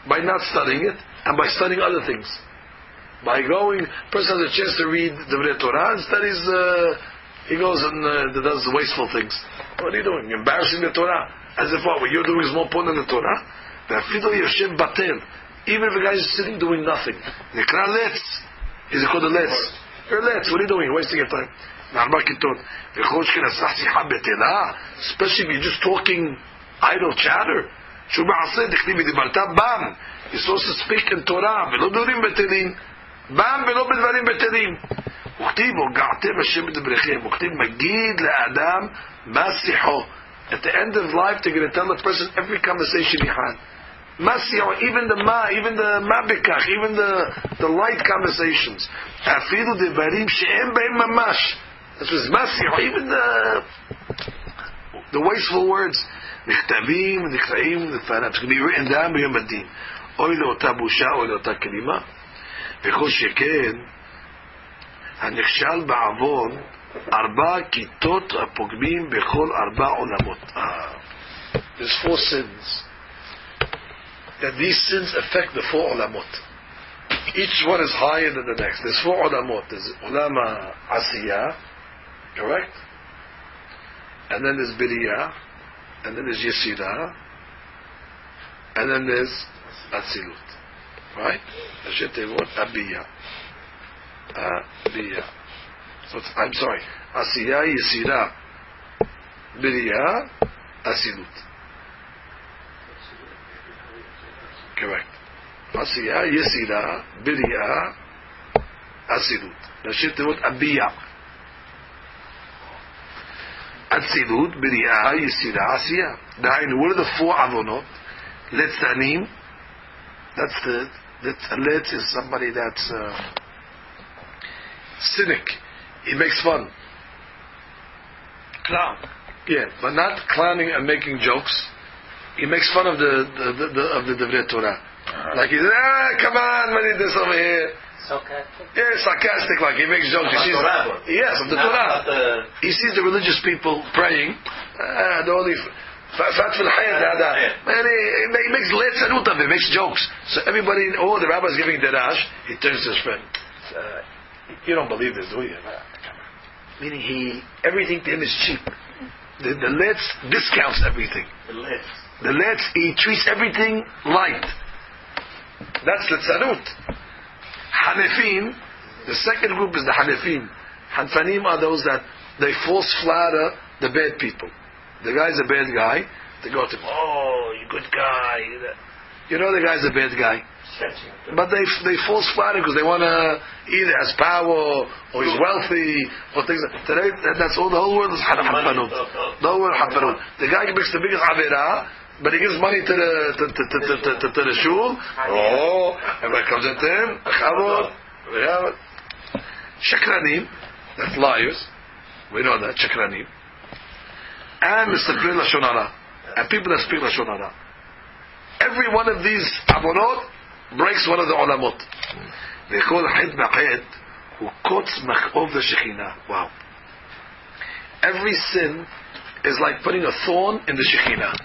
By not studying it, and by studying other things. By going, person has a chance to read the Torah and studies, he goes and does wasteful things. What are you doing? You're embarrassing the Torah. As if what you're doing is more important than the Torah. Even if a guy is sitting doing nothing. Is it called a letz? You're letz. What are you doing? You're wasting your time. Especially if you're just talking idle chatter. You're supposed to speak in Torah. At the end of life, they're going to tell the person every conversation he had. Even the light conversations. This was Masih, even the wasteful words. It's going to be written down by Yom Adin. Oy le'ota busha, oy le'ota kelima. וכל שכן הנכשל בעוון ארבע כיתות הפוגמים בכל ארבע עולמות. There's four sins that these sins affect the four עולמות. Each one is higher than the next. There's four עולמות. There's עולם העשייה, correct? And then there's בריאה, and then there's יצירה, and then there's אצילות. Right? Abiyah. I'm sorry. Asiyah, Yisirah, Biriyah, Asilut. Correct. Asiyah, Yisirah, Biriyah, Asilut. Abiyah. Asilut, Biriyah, Yisirah, Asiyah. Now, what are the four avonot? Letzanim. That's the... Letz is somebody that's cynic. He makes fun. Clown. Yeah, but not clowning and making jokes. He makes fun of the Divrei Torah. Like he says, come on, we need this over here. Sarcastic. Yeah, sarcastic. Like he makes jokes. He sees, yes, of the Torah. He sees the religious people praying. He makes let's and utam. He makes jokes. So everybody, the rabbi's giving derash. He turns to his friend. You don't believe this, do you? Meaning everything to him is cheap. The let's discounts everything. The let's he treats everything light. That's letzanut. Hanefim. The second group is the Hanefim. Hanfanim are those that they false flatter the bad people. The guy's a bad guy. They go to him, you good guy. You know the guy's a bad guy. But they false flatter because they want to either has power or he's wealthy or things like that. That's all. The whole world is happanut. The whole world happanut. The guy makes the biggest avera, but he gives money to the shul. Everybody comes at him. Shekranim. That's liars. We know that. Shekranim. And Mr. Lashon Hara. And people that speak Lashon Hara. Every one of these avonot breaks one of the olamot. They call Hid Maqed, who quotes Machov the Shekhinah. Wow. Every sin is like putting a thorn in the Shekhinah.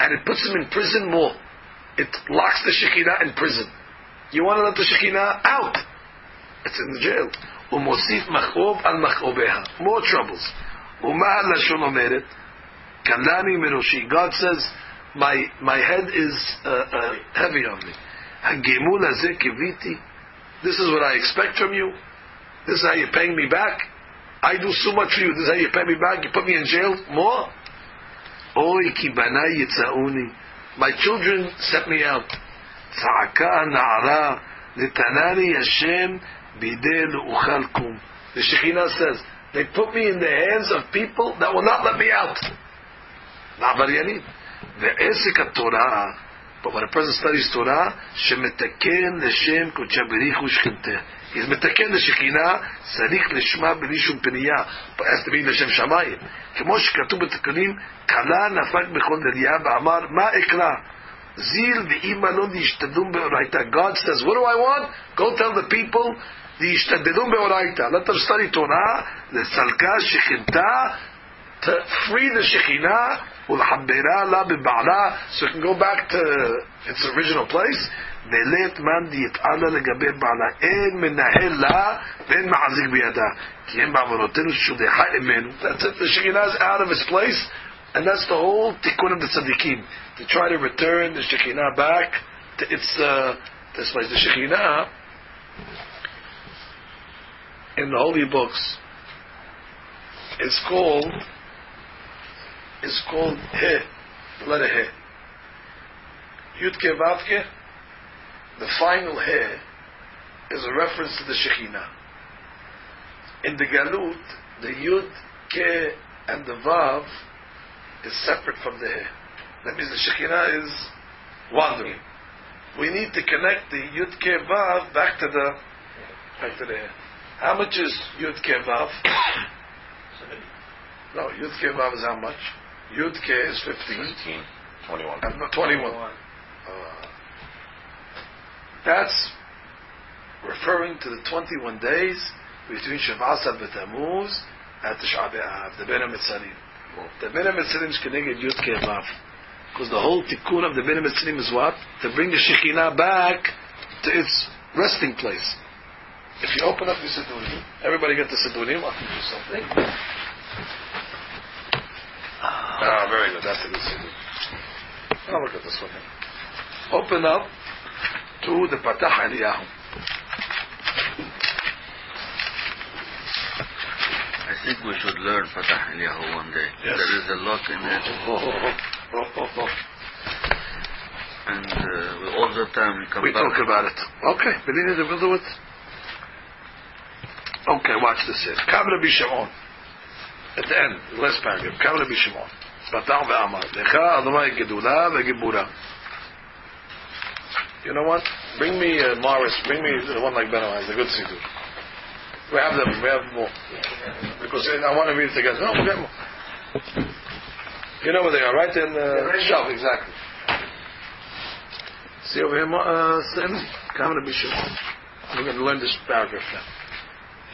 And it puts him in prison more. It locks the Shekhinah in prison. You want to let the Shekhinah out. It's in the jail. ומוסיף מחוב על מחוביה. More troubles. ומה הלשון אומרת? קלני מראשי. God says, my head is heavy on me. הגמול הזה קיוויתי. This is what I expect from you. This is how you're paying me back. I do so much for you. This is how you pay me back. You put me in jail more. אוי כי בני יצאוני. My children set me out. צעקה הנערה נתנני השם. The Shekhinah says, they put me in the hands of people that will not let me out. But when a person studies Torah, Shemetaken L'Shem Kodesh Berichu Shchinteh. He's Metaken L'Shekhinah, Sarich L'Shma B'Nishum Peniyah. But it has to be L'Shem Shamayim. K'mo Shekatu B'Tekanim, Kala Nafak B'Chol Deliyah B'Amar Ma Ekra. Zil V'Ima Lo Nishtadum B'Oraita. God says, what do I want? Go tell the people, Nishtadum B'Oraita. Let them study Torah, L'Salka Shechintah, to free the Shekhinah, so it can go back to its original place. That's it, the Shekhinah is out of its place, and that's the whole tikkun of the Tzaddikim, to try to return the Shekhinah back to its this place. The Shekhinah in the holy books is called He, the letter He. Yudke Vavke, the final He, is a reference to the Shekhinah. In the Galut, the Yudke and the Vav is separate from the He. That means the Shekhinah is wandering. We need to connect the Yudke Vav back to the He. How much is Yudke Vav? No, Yudke Vav is how much? Yud K is 15. 21. 21. That's referring to the 21 days between Shavas and B'Tamuz and Tisha B'Av, the Ben HaMetzarim. The Ben HaMetzarim is connected Yud K Vav, because the whole tikkun of the Ben HaMetzarim is what? To bring the Shekhinah back to its resting place. If you open up your Sidurim, everybody get the Sidurim, I can do something. Ah, very good. That's a good Siddur. Now look at this one here. Open up to the Patach Eliyahu. I think we should learn Patach Eliyahu one day. Yes. There is a lot in it. And we all the time come back. We talk about it. Okay. We need to do it. Okay, watch this here. Kam Rabbi Shimon. At the end, the last paragraph. Kam Rabbi Shimon. You know what? Bring me Morris. Bring me the one like Benoi. It's a good Siddur. We have them. We have more. Because I want to read it together. No, we get more. You know where they are, right? In the shelf, exactly. See over here, Kam Rabbi Shimon. We're going to learn this paragraph now.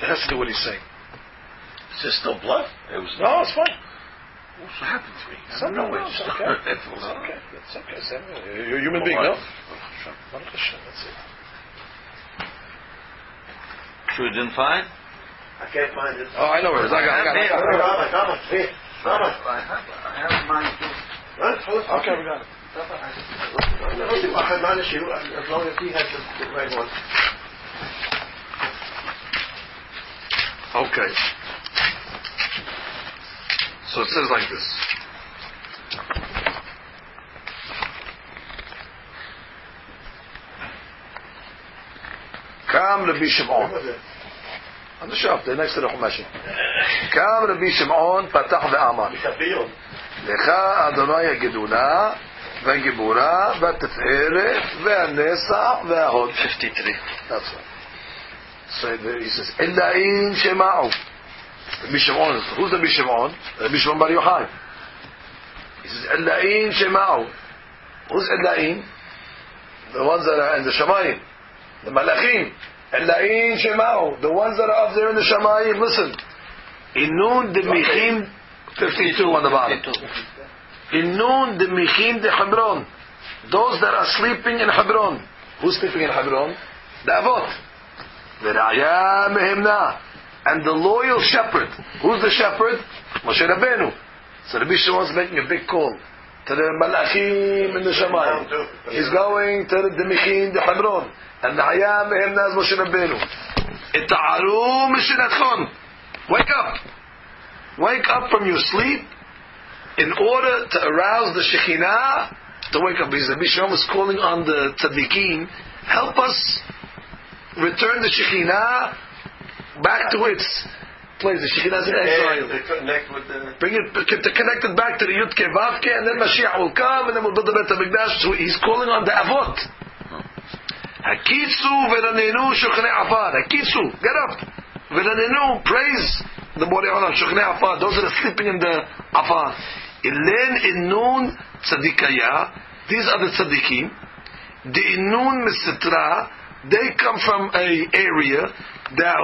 It has to do what he's saying. Is there still blood? No, it's fine. What's happened to me? I don't know. It's okay. It's okay. It's okay. You're a human being, no? That's it. So you didn't find? I can't find it. Oh, I know where it is. I got it. I have mine too. Okay, we got it. I have an issue as long as he has the right one. Okay. So it says like this. Kam Rabbi Shimon. On the shelf, there next to the Chumashim. Kam Rabbi Shimon patach ve'amar. Lecha Adonai ha'gedula ve'gibura ve'teferet ve'anesach ve'ahod. 53. That's right. So he says, Ela'im shema'u. Rabbi Shimon, who's Rabbi Shimon? Rabbi Shimon Bar Yochai. He says, "Elaim shema'u." Who's Elaim? The ones that are in the Shemayim, the Malachim. Elaim shema'u, the ones that are up there in the Shemayim. Listen, Inun demichim 52 on the bottom. Inun demichim de Hebron. Those that are sleeping in Hebron. Who's sleeping in Hebron? The Avot. Veraya mehemna. And the loyal shepherd. Who's the shepherd? Moshe Rabbeinu. So Rabbi Shimon's making a big call to the Malachim in the Shemayim. He's going to the Demichim, the Hebron. And the Hayam, Mehemnaz, Moshe Rabbeinu. Ita'aru mishinatchon. Wake up. Wake up from your sleep in order to arouse the Shekhinah to wake up. Because Rabbi Shimon is calling on the Tzaddikim. Help us return the Shekhinah back to its place. The Shekhinah is in exile. Bring it, to connect it back to the Yud Ke Vav Ke, and then Mashiach will come, and then we'll build the Beit HaMikdash. So he's calling on the Avot. Hakitsu v'ranenu shukhnei afar. Hakitsu, get up. V'ranenu, praise the Borei Olam shukhnei afar. Those that are sleeping in the afar. Ilen innun tzadikaya. These are the tzadikim. The innun misitra. They come from an area that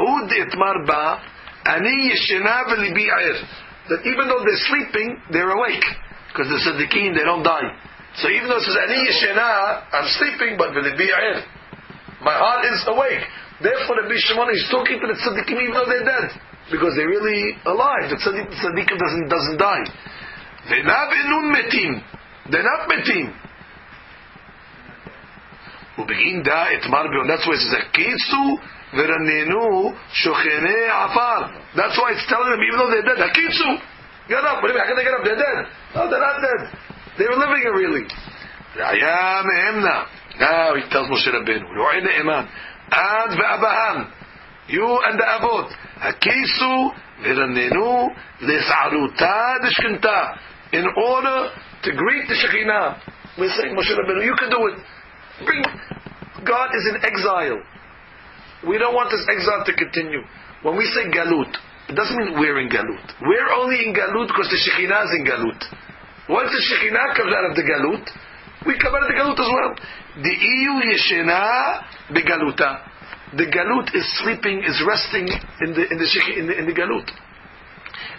even though they're sleeping, they're awake. Because the Tzaddikim, they don't die. So even though it says, Ani Yeshena, I'm sleeping, but my heart is awake. Therefore the Bishimon is talking to the Tzaddikim even though they're dead. Because they're really alive. The Tzaddikim doesn't die. They're not metim. They're not metim. That's why it says Hakitsu v'ranenu shochenei afar. That's why it's telling them even though they're dead, Hakitsu, get up. What do you mean? How can they get up? They're dead. No, they're not dead. They were living it really. Now he tells Moshe Rabbeinu, Ad ve'abaham, you and the Avot, Hakitsu v'ranenu les'aruta d'shkinta, in order to greet the Shekhinah. We're saying Moshe Rabbeinu, you can do it. God is in exile. We don't want this exile to continue. When we say galut, it doesn't mean we're in galut. We're only in galut because the Shekhinah is in galut. Once the Shekhinah comes out of the galut, we come out of the galut as well. The iyu yeshena begaluta. The galut is sleeping, is resting in the galut.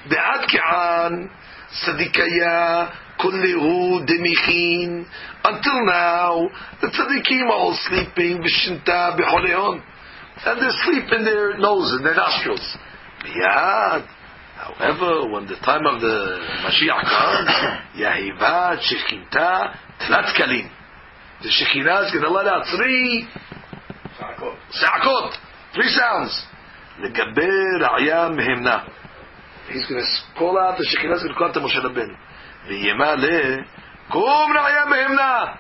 The adkian sadikaya kullihu demichin. Until now, the tzaddikim are all sleeping b'shinta b'choleon, and they sleep in their nose and their nostrils. Miyad, however, when the time of the Mashiach comes, Yahivat Shekhinta Tlat Kalim, the Shekhinah is going to let out three sounds. Legaber Ayam Himna. He's going to call out, the Shekhinah is going to call out to Moshe Rabbeinu. V'yemaleh, Kum Ra'ayam Behemna.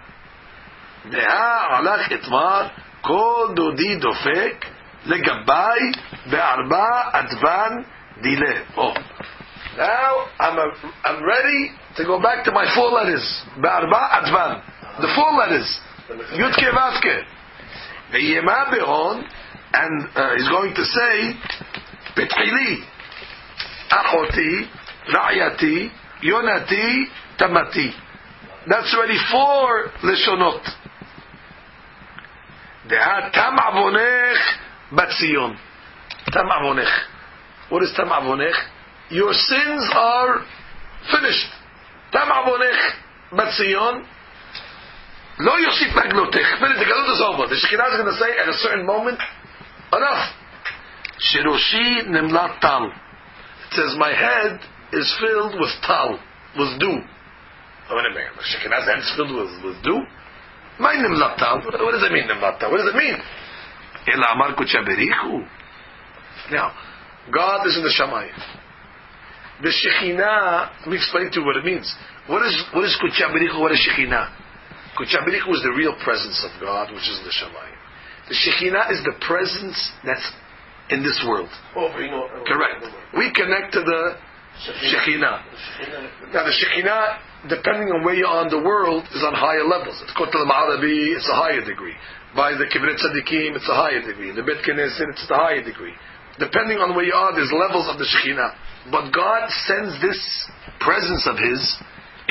Deha alach etmar, Kol dodi dofek, Legabai, Be'arba advan dile. Oh, now I'm ready to go back to my four letters. Be'arba advan. The four letters. Yudke Vavke. V'yema Behon, and he's going to say, Petchili. Achoti, Ra'ayati, Yonati, Tamati. That's already four leshonot. Deha tam avonech batzion. Tam avonech. What is tam avonech? Your sins are finished. Tam avonech batzion. Lo yosif maglotech. Finish, the galut is over. The Shekhinah is going to say at a certain moment, enough. Shiroshi nemlat tal. It says, my head is filled with tal, with dew. Wait a minute, Shekhinah's head is filled with dew? My nimlat tal. What does it mean, nimlat tal? What does it mean? Ela amar kuchaberichu. Now, God is in the Shammai. The Shekhinah, let me explain to you what it means. What is kuchaberichu? What is Shekhinah? Kuchaberichu is the real presence of God, which is in the Shammai. The Shekhinah is the presence that's in this world. Correct. We connect to the Shekhinah. Now the Shekhinah, depending on where you are in the world, is on higher levels. It's called Kotel Ma'arabi, it's a higher degree. By the Kibrit Tzadikim, it's a higher degree. The Bet Knesset, it's the higher degree. Depending on where you are, there's levels of the Shekhinah. But God sends this presence of His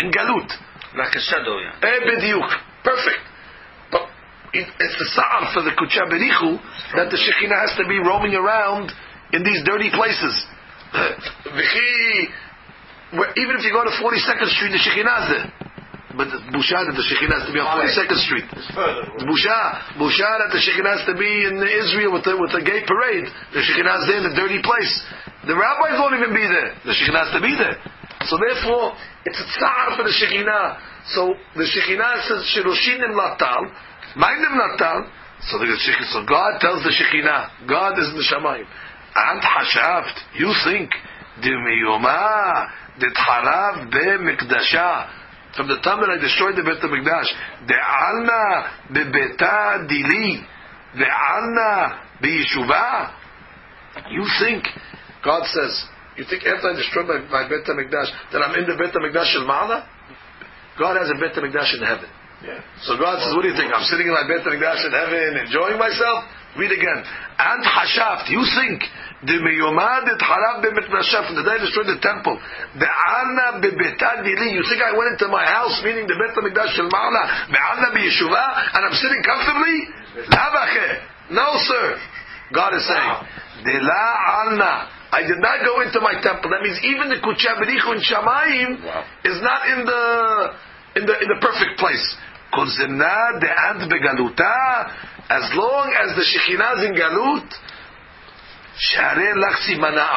in Galut. Like a shadow, yeah. Ebediyuk. Perfect. It's the sa'ar for the Kucha Berichu that the Shekhinah has to be roaming around in these dirty places. Even if you go to 42nd Street, the Shekhinah is there. But the Busha that the Shekhinah has to be on 42nd Street. The Busha that the Shekhinah has to be in Israel with the gay parade. The Shekhinah is there in a dirty place. The rabbis won't even be there. The Shekhinah has to be there. So therefore, it's a sa'ar for the Shekhinah. So the Shekhinah says, Shiroshinim latal. Mindem natal. So God tells the Shekhinah, God is in the Shamayim. Ant hashaft, you think, dimiyoma, ditcharav be mikdasha. From the time that I destroyed the Beit HaMikdash, de'alna bebeta dili, de'alna beyeshuvah. You think, God says, you think after I destroy my Beit HaMikdash that I'm in the Beit HaMikdash in Ma'ala? God has a Beit HaMikdash in heaven. Yeah. So God says, what do you think? I'm sitting in my Beit HaMikdash in heaven, enjoying myself? Read again. And Hashaft, you think, the day I destroyed the temple, you think I went into my house, meaning the Beit HaMikdash in Ma'ala, and I'm sitting comfortably? No, sir. God is saying, I did not go into my temple. That means even the Kucha Berichu in Shamayim is not in the perfect place. As long as the Shekhinah is in Galut, I'm going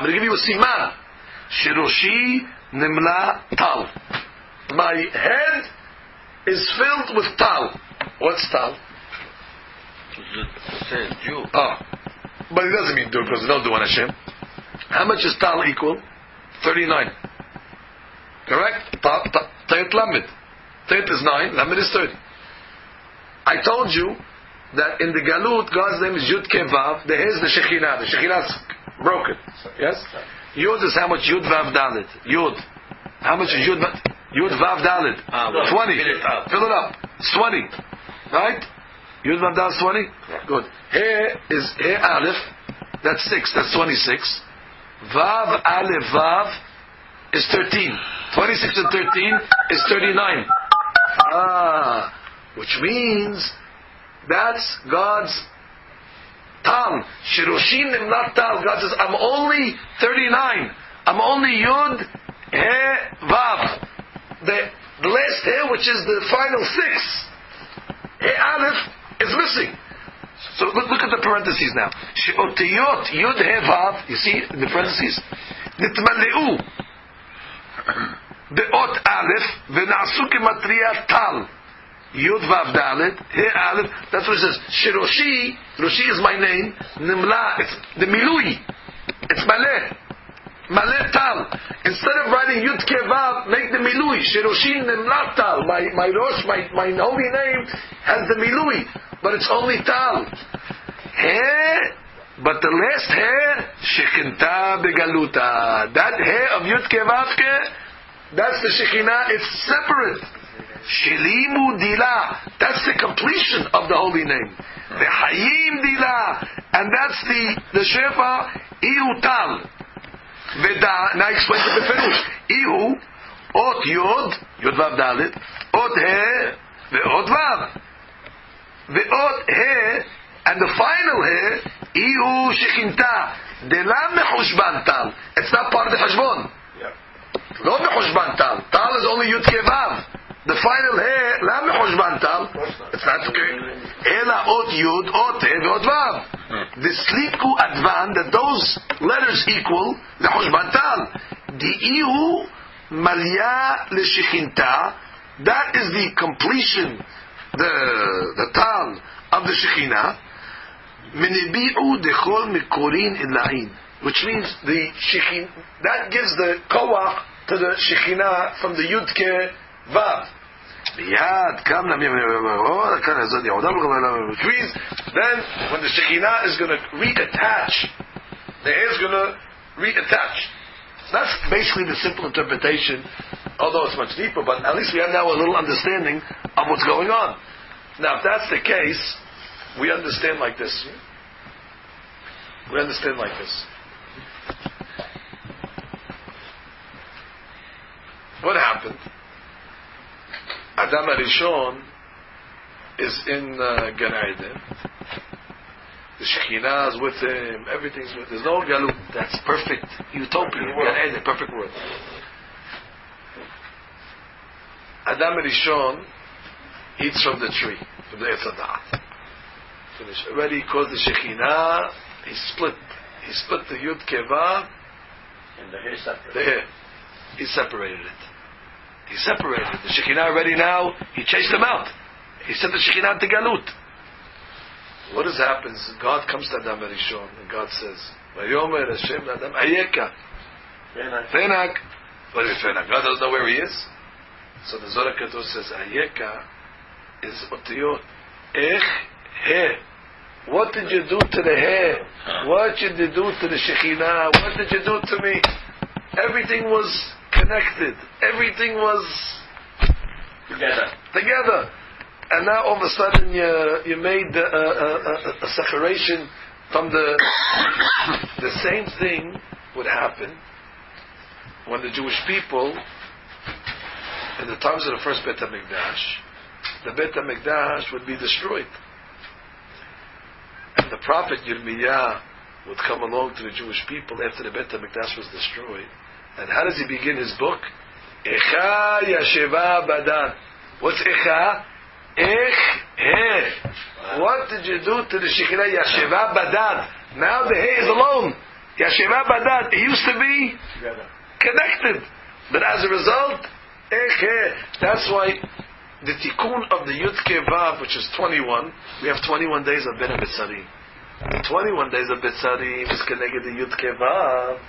to give you a siman. Shiroshi nimla tal. My head is filled with tal. What's tal? Oh, but it doesn't mean do because they don't do an Hashem. How much is tal equal? 39. Correct? Tait lamid. Tait is 9, lamid is 30. I told you that in the Galut, God's name is Yud Kevav. There is the Shekhinah. The Shekhinah is broken. Yes? Yud is how much? Yud Vav Dalet. Yud. How much is Yud? Yud Vav Dalet. 20. Fill it up. It's 20. Right? Yud Vav Dalet is 20? Good. Here is Aleph. That's 6. That's 26. Vav Aleph Vav is 13. 26 and 13 is 39. Which means that's God's Tal. Shirushin Nimlat Tal. God says, I'm only 39. I'm only Yud, He, Vav. The last He, which is the final 6. He Aleph is missing. So look at the parentheses now. She'otiyot Yud, He, Vav. You see the parentheses? Nitmaleu. De'ot Aleph. V'na'asu kematriya Tal. Yud Vav Dalet, He Aleph. That's what it says. Shiroshi, Roshi is my name. Nimla, it's the Milui. It's Maleh. Maleh Tal. Instead of writing Yud Kevav, make the Milui. Shiroshi Nimla Tal. My Rosh, my holy name has the Milui, but it's only Tal. He, but the last He, Shekinta Begaluta. That He of Yud Kevavke, that's the Shekinah. It's separate. Shelimu Dila, that's the completion of the holy name. The Hayim Dila, and that's the Shefa Ihu Tal. Veda, now explain the Beferush. Ihu, Ot Yod, Yod Vav Dalit, Ot He, Veot Vav. Veot He, and the final He, Ihu Shekinta, Dela Mechushban Tal. It's not part of the Cheshbon. No Mechushban Tal. Tal is only Yud Kevav. The final hair, la mechoshban tal. It's not okay. Ela ot yud ot he veot vav. The slipku advan that those letters equal the choshban tal. The ihu malia leshichinta. That is the completion, the tal of the shechina. Minibiu dechol mikorin ilain, which means the shechin that gives the koach to the shechina from the yudke. Then when the Shekinah is going to reattach, the hair is going to reattach. So that's basically the simple interpretation, although it's much deeper, but at least we have now a little understanding of what's going on. Now if that's the case, we understand like this. We understand like this. What happened? Adam HaRishon is in Gan Eden. The Shekhinah is with him. Everything's with him. There's no Galut. That's perfect. Utopian. Gan Eden. Perfect world. Adam HaRishon eats from the tree. From the Eitz Hadat. Finished. Already he caused the Shekhinah. He split the Yud Keva. And the hair separated. The hair. He separated it. He separated the Shekinah already now. He chased them out. He sent the Shekinah to Galut. What has happened? God comes to Adam HaRishon and God says, "Vayomer Hashem Adam Ayeka Fenak." What is Fenak? God doesn't know where he is. So the Zohar Kadosh says, "Ayeka is otiyot Ech He What did you do to the hair? What did you do to the Shekhinah? What did you do to me? Everything was connected. Everything was together. And now all of a sudden you made a separation from the same thing would happen when the Jewish people in the times of the first Beit HaMikdash, the Beit HaMikdash would be destroyed. And the prophet Yirmiyah would come along to the Jewish people after the Beit HaMikdash was destroyed. And how does he begin his book? Echa Yasheva Badan. What's Echa? What did you do to the Shekhinah? Yasheva Badan. Now the hay is alone. Yasheva Badan. It used to be connected. But as a result, that's why the tikkun of the Yud Kevav, which is 21, we have 21 days of Ben Betzarim. 21 days of Betzarim is connected to Yud Kevav.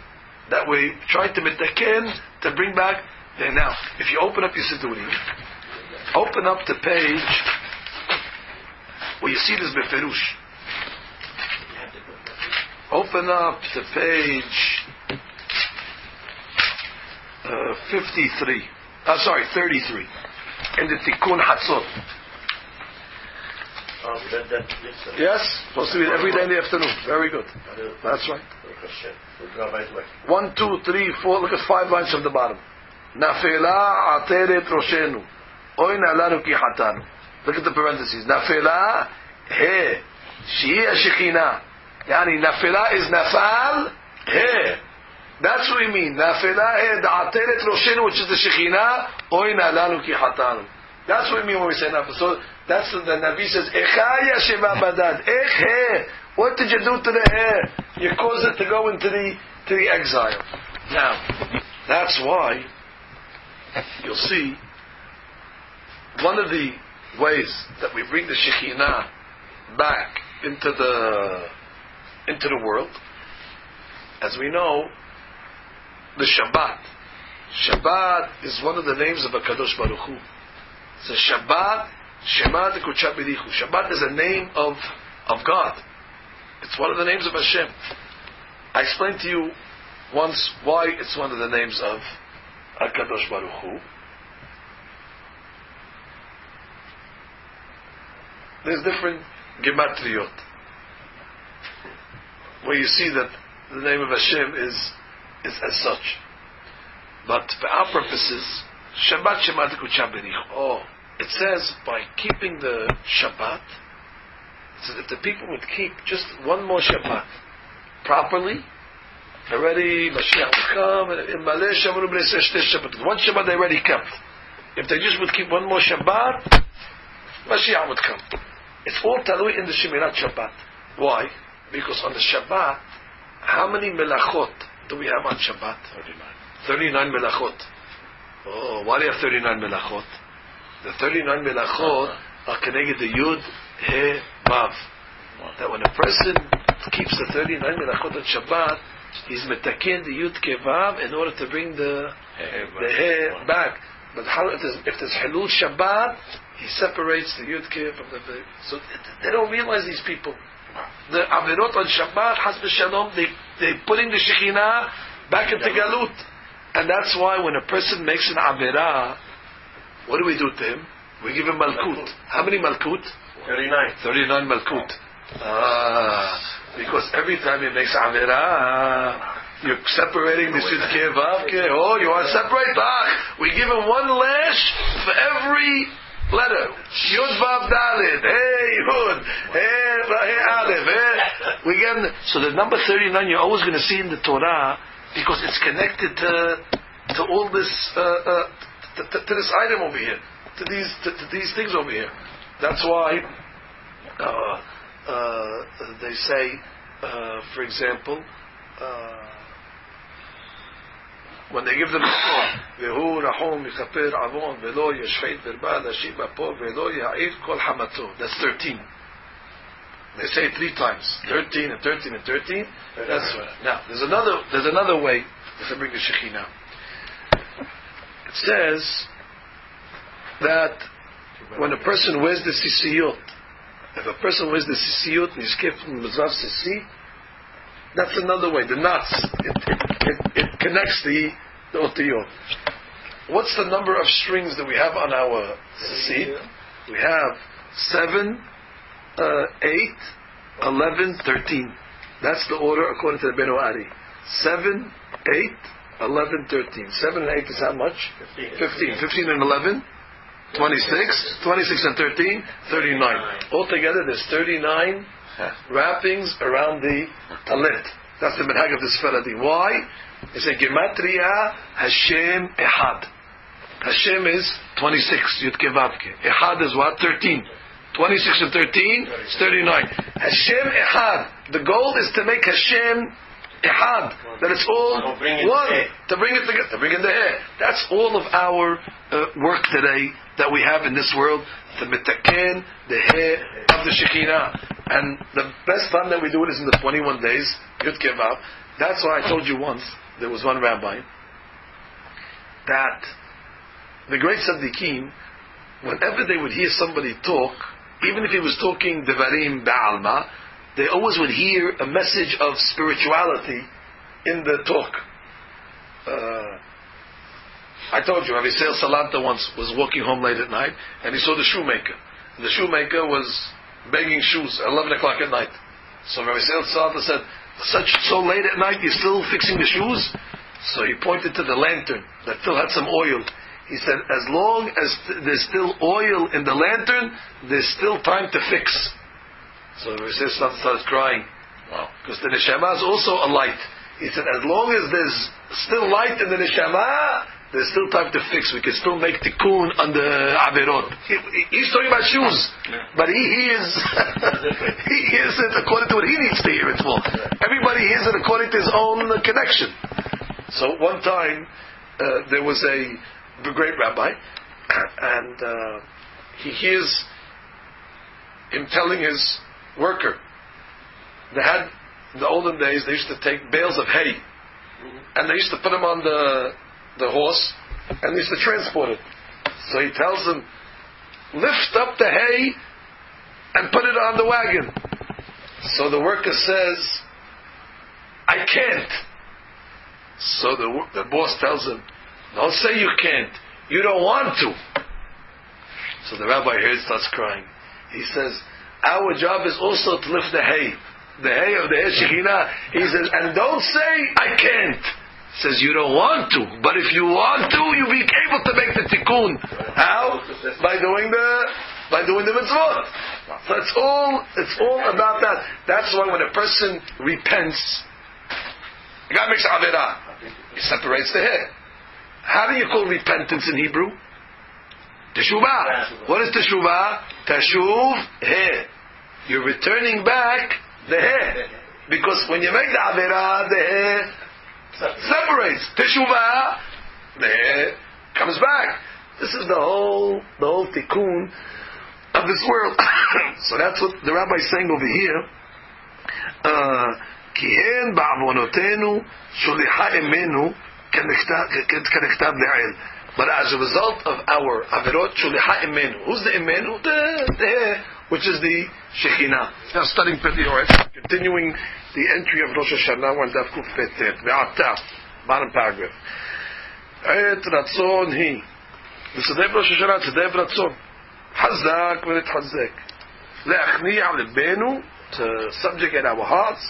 That way, try to mitaken to bring back. Now, if you open up your Siddurim, open up the page where you see this Beferush. Open up the page 33. In the Tikkun Hatzot. Yes? Supposed to be every day in the afternoon. Very good. That's right. 1, 2, 3, 4. Look at 5 lines from the bottom. Nafela ateret roshenu. Oyna lanu ki hatanu. Look at the parentheses. Nafela he. Shia shechina. Yani nafela is nafal he. That's what we mean. Nafela da'ateret roshenu, which is the Shekhinah. Oyna lanu ki hatanu. That's what we mean when we say nafela. So that's what the Navi says. Echa yasheva badad. Ech he. What did you do to the hair? You caused it to go into the exile. Now, that's why you'll see one of the ways that we bring the Shekhinah back into the world. As we know, the Shabbat. Shabbat is one of the names of HaKadosh Baruch Hu. So Shabbat, Shema Dekucha B'dichu. Shabbat is a name of God. It's one of the names of Hashem. I explained to you once why it's one of the names of HaKadosh Baruch Hu. There's different gematriot where you see that the name of Hashem is as such. But for our purposes, Shabbat Shema Dekucha B'dichu. Oh, it says by keeping the Shabbat, so if the people would keep just one more Shabbat properly, already Mashiach would come, and one Shabbat they already kept. If they just would keep one more Shabbat, Mashiach would come. It's all talui in the Shemirat Shabbat. Why? Because on the Shabbat, how many melachot do we have on Shabbat? 39 melachot. Oh, why do you have 39 melachot? The 39 melachot are connected to Yud, He, Vav. That when a person keeps the 39 melachot on Shabbat, he's metaken the Yud Kevav in order to bring the He back. But if there's Hilul Shabbat, he separates the Yud Kev from the Vav. So they don't realize, these people, the Averot on Shabbat, Has B'Shalom, they're putting the Shekhinah back into Galut. And that's why when a person makes an Averah, what do we do to him? We give him Malkut. How many Malkut? 39. 39 Malkut. Because every time he makes Averah, you're separating this Yud Kevav. Oh, you want to separate? We give him one lash for every letter. Yud Vav Daled. Hey Yud. Hey Aleph. Hey. We give him. So the number 39 you're always going to see in the Torah, because it's connected to all this to this item over here. To these things over here. That's why they say, for example, when they give them the Torah, Vehu Rahom Yichaper Avon Velo Yeshfeit Verba Lashiva Po Velo Ya'ir Kol Hamato. That's 13. They say it 3 times, 13 and 13 and 13. That's right. Now there's another way to bring the Shekhinah. It says that when a person wears the sisiyot If a person wears the sisiyut and he's kept from Musaf sisi, that's another way. The knots, it connects the otiyot. What's the number of strings that we have on our sisi? We have 7, 8, 11, 13. That's the order according to the Beno Ari. 7, 8, 11, 13. 7 and 8 is how much? 15. 15 and 11? 26. 26 and 13? 39. Altogether there's 39 wrappings around the talit. That's the minhag of the Sfaradi. Why? It's a gematria Hashem Ehad. Hashem is 26. Yud Kevavke. Ehad is what? 13. 26 and 13 is 39. Hashem Ehad. The goal is to make Hashem Ehad, that it's all one, to bring it together, to bring in the air. That's all of our work today that we have in this world, the mitaken, the hair of the Shekinah. And the best time that we do it is in the 21 days, Yud Kevav. That's why I told you once, there was one rabbi, that the great Tzaddikim, whenever they would hear somebody talk, even if he was talking Devarim Ba'alma, they always would hear a message of spirituality in the talk. I told you, Rabbi Sale Salanta once was walking home late at night, and he saw the shoemaker. And the shoemaker was begging shoes at 11 o'clock at night. So Rabbi Sale Salanta said, so late at night, you're still fixing the shoes? So he pointed to the lantern that still had some oil. He said, as long as there's still oil in the lantern, there's still time to fix. So Rabbi Sisson starts crying. Wow. Because the neshama is also a light. He said, as long as there's still light in the neshama, there's still time to fix. We can still make tikkun under Averot. He's talking about shoes. But he hears he hears it according to what he needs to hear it for. Everybody hears it according to his own connection. So one time, there was a great rabbi, and he hears him telling his worker. They had, in the olden days, they used to take bales of hay, and they used to put them on the horse, and they used to transport it. So he tells them, lift up the hay and put it on the wagon. So the worker says, I can't. So the boss tells him, don't say you can't. You don't want to. So the rabbi here starts crying. He says, our job is also to lift the hay of the Shekinah. He says, and don't say, I can't. He says, you don't want to. But if you want to, you'll be able to make the tikkun. How? By doing the mitzvot. So it's all about that. That's why when a person repents, a guy makes avirah, he separates the hair. How do you call repentance in Hebrew? Teshuvah. What is teshuvah? Teshuv hair. You're returning back the hair. Because when you make the averah, the hair separates. Teshuvah, the hair comes back. This is the whole tikkun of this world. So that's what the rabbi is saying over here. Kihen ba'avonotenu sholicha emenu kenechtav de'el. But as a result of our averot, shulicha imenu. Who's the imenu? The which is the Shekinah. Now studying Peti Oretz, continuing the entry of Rosh Hashanah, one daf kuf petet, ve'ata, bottom paragraph. Et ratzon hi. This is the day of Rosh Hashanah, it's the day of ratzon. Hazak v'net hazak. Le'achni'a lebenu, to subjugate our hearts,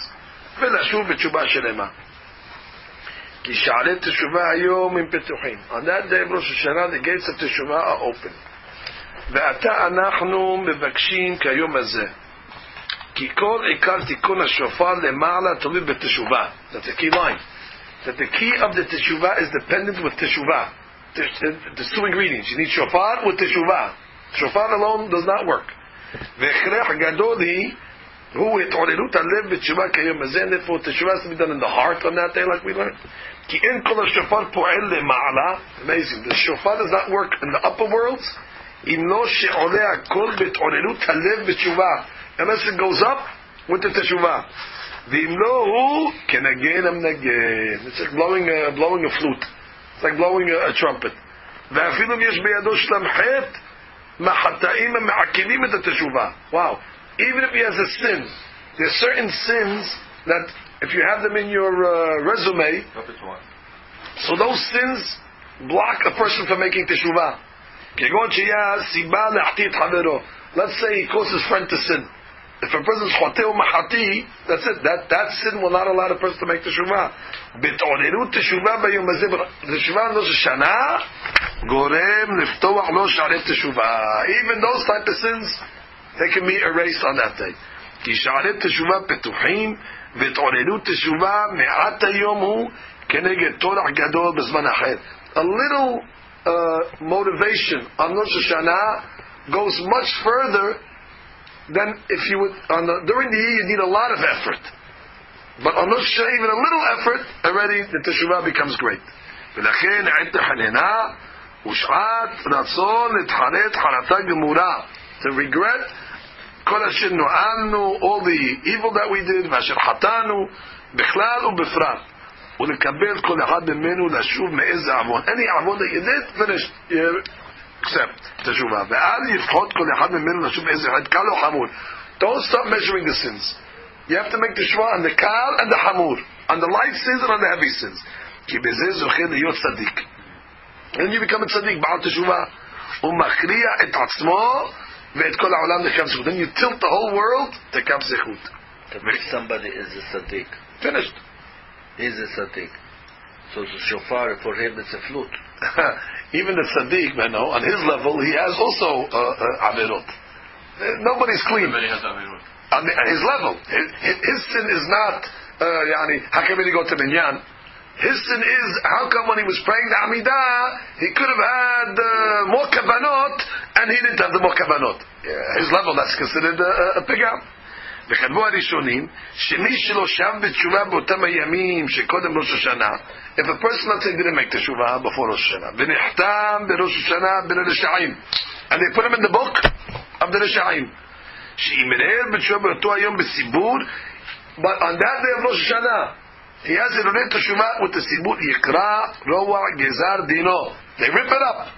ve'lashuv v'tshubah shelema. On that day of Rosh Hashanah, the gates of Teshuvah are open. That's the key line. That the key of the Teshuvah is dependent with Teshuvah. There's two ingredients. You need Shofar with Teshuvah. Shofar alone does not work. And therefore Teshuvah has to be done in the heart on that day, like we learned. Amazing. The shofar does not work in the upper worlds unless it goes up with the Teshuvah. It's like blowing a flute. It's like blowing a trumpet. Wow. even if he has a sin, there's certain sins that if you have them in your resume, so those sins block a person from making teshuvah. Let's say he caused his friend to sin. If a person's choteu mahati, that's it. That sin will not allow the person to make teshuvah. B'toneru teshuvah b'yom hazeh teshuvah lo shana gorem liftoach lo sharei teshuvah. Even those type of sins, they can be erased on that day. כי שערי תשובה פתוחים והתעוררות תשובה מעט היום הוא כנגד תורח גדול בזמן אחר. A little motivation on Rosh Hashanah goes much further than if you would during the year. You need a lot of effort, but on Rosh Hashanah even a little effort already the teshuvah becomes great. ולכן עת החננה ושעת רצון להתחרט חרטה גמורה, to regret all the evil that we did, ואשר חטאנו בכלל ובפרט, ולקבל כל אחד ממנו לשוב מאיזה עוון. Any עוון that you did, finish, accept תשובה. ואז יפחות כל אחד ממנו לשוב מאיזה עוון, קל או חמור. Don't stop measuring the sins. You have to make תשובה on the קל and the חמור, on the light sins and on the heavy sins. כי בזה זוכה להיות צדיק. And you become a צדיק, בעל תשובה. הוא מכריע את עצמו, then you tilt the whole world. If somebody is a tzaddik, finished. He's a tzaddik. So the shofar for him is a flute. Even the tzaddik, man, on his level, he has also averot. Nobody's clean. Everybody has averot. On his level, his sin is not how can we go to minyan? His sin is, how come when he was praying the Amidah, he could have had more kabanot, and he didn't have the more kabanot. His level, that's considered a pig out. If a person, let's say, didn't make teshuvah before Rosh Hashanah, and they put him in the book of the Rishaim, but on that day of Rosh Hashanah, he has a rip teshuvah with the sibut yikra roa gezar dino. They rip it up.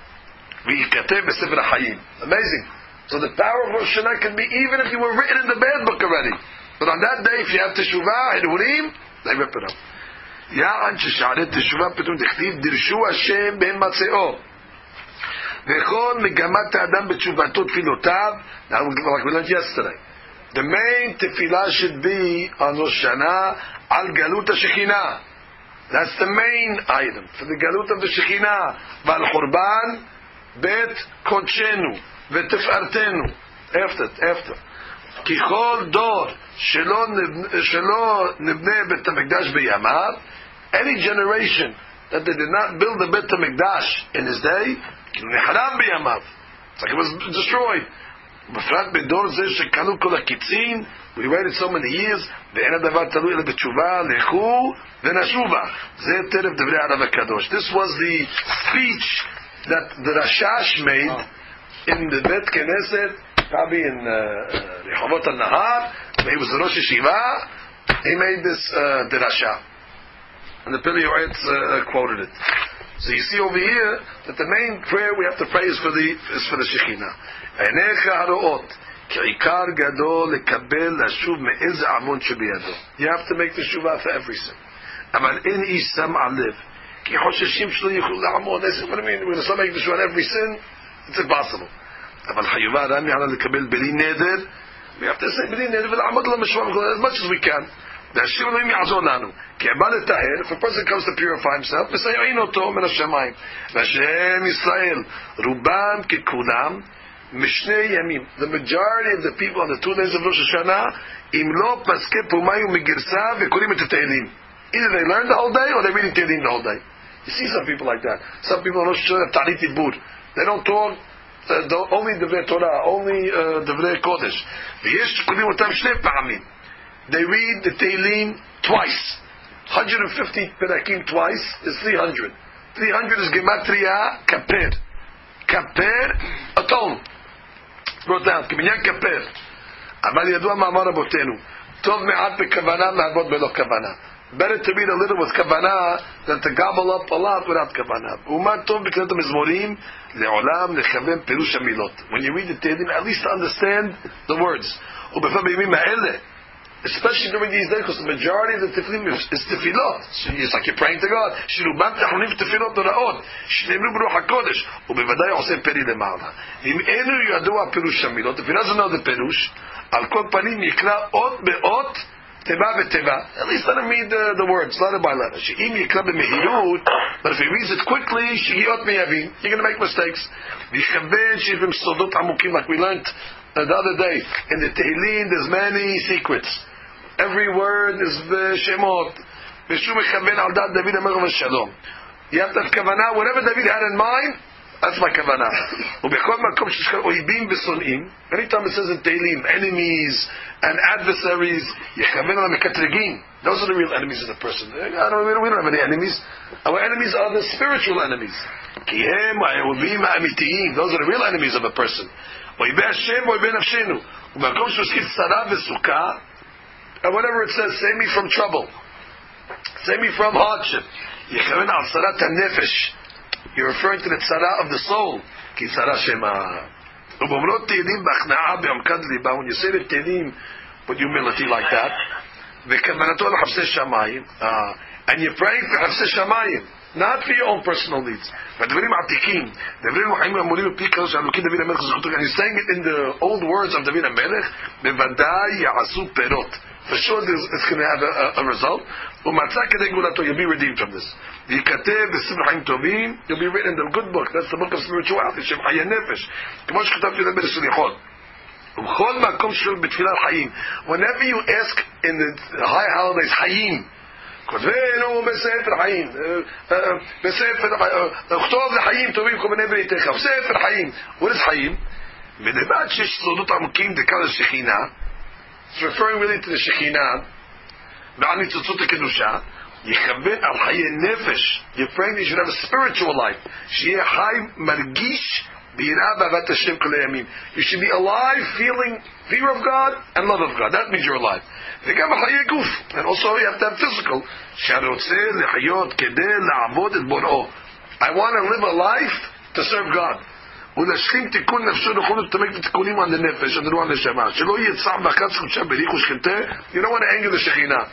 V'yikatev b'sefer ha'chayim. Amazing. So the power of Rosh Hashanah can be even if you were written in the bad book already. But on that day, if you have teshuvah hidurim, they rip it up. Ya'an shesharet teshuvah pitum dechtiv dirshu Hashem ben matzeo. V'chol megamat ha'adam b'tshuvatot filotav. Now, like we learned yesterday, the main tefillah should be on Rosh Hashanah. Al galut ha-shekhinah. That's the main item for the galut of the shekhinah. Val churban bet kodshenu v'tefartenu. After. Ki chol dor shelo nibneh bet hamikdash b'yamav. Any generation that they did not build the bet hamikdash in his day, nihram b'yamav. It's like it was destroyed. We waited so many years. This was the speech that the Rashash made in the Bet Knesset, probably in Rehovot al-Nahar. He was the Rosh Yeshiva. He made this derasha, and the Pilei Yoetz quoted it. So you see over here that the main prayer we have to pray is for the Shekhinah. You have to make the teshuvah for every sin. What do you mean? When somebody makes the teshuvah on every sin, it's impossible. We have to say as much as we can. If a person comes to purify himself, we say, the majority of the people on the 2 days of Rosh Hashanah, either they learn the whole day or they're reading Tehillim the whole day. You see some people like that. Some people on Rosh Hashanah have Ta'anit Dibur. They don't talk. Only Divrei Torah, only Divrei Kodesh. They read the Tehillim twice. 150 Perakim twice is 300. 300 is Gematria Kaper. Kaper, atone. Brought down. Kiminyan Kaper. Amal Yadua Ma'amar Abotenu. Tov me'at be'kavana me'abot be'lo kavana. Better to read a little with kavanah than to gobble up a lot without kavanah. When you read the Tehillim, at least understand the words. Especially during these days, because the majority of the tefillin is tefillot. So it's like you're praying to God. If he doesn't know the perush, at least let him read the words letter by letter. But if he reads it quickly, you're going to make mistakes. Like we learned the other day, in the Tehillim there's many secrets. Every word is Shemot. You have to have kavanah. Whatever David had in mind, that's my kavanah. Anytime it says in Tehillim, enemies and adversaries, those are the real enemies of the person. We don't have any enemies. Our enemies are the spiritual enemies. Those are the real enemies of a person. And whatever it says, save me from trouble, save me from hardship. You're referring to the tzara of the soul. When you say the Tehillim with humility like that, and you're praying for Hafseh Shamayim, not for your own personal needs. And you're saying it in the old words of David HaMelech, for sure it's going to have a result. You'll be redeemed from this. You'll be written in the good book. That's the book of spirituality. Whenever you ask in the high holidays, Hayim, what is Hayim? It's referring really to the Shekhinah. You're praying that you should have a spiritual life. You should be alive, feeling fear of God and love of God. That means you're alive. And also you have to have physical. I want to live a life to serve God. To make the tikkunim on the nefesh and the ruach neshama. You don't want to anger the Shekhinah.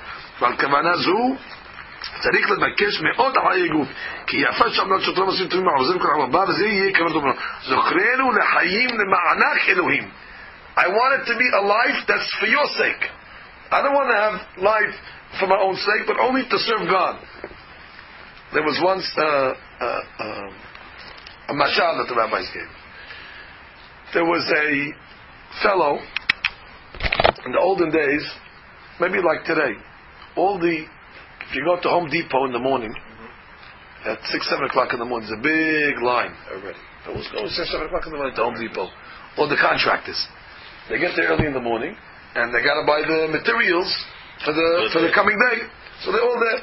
I want it to be a life that's for your sake. I don't want to have life for my own sake, but only to serve God. There was once a mashal that the rabbis gave. There was a fellow in the olden days, maybe like today, if you go to Home Depot in the morning, at 6-7 o'clock in the morning, there's a big line already. It was going 6-7 o'clock in the morning to Home Depot. All the contractors, they get there early in the morning, and they got to buy the materials for the coming day. So they're all there.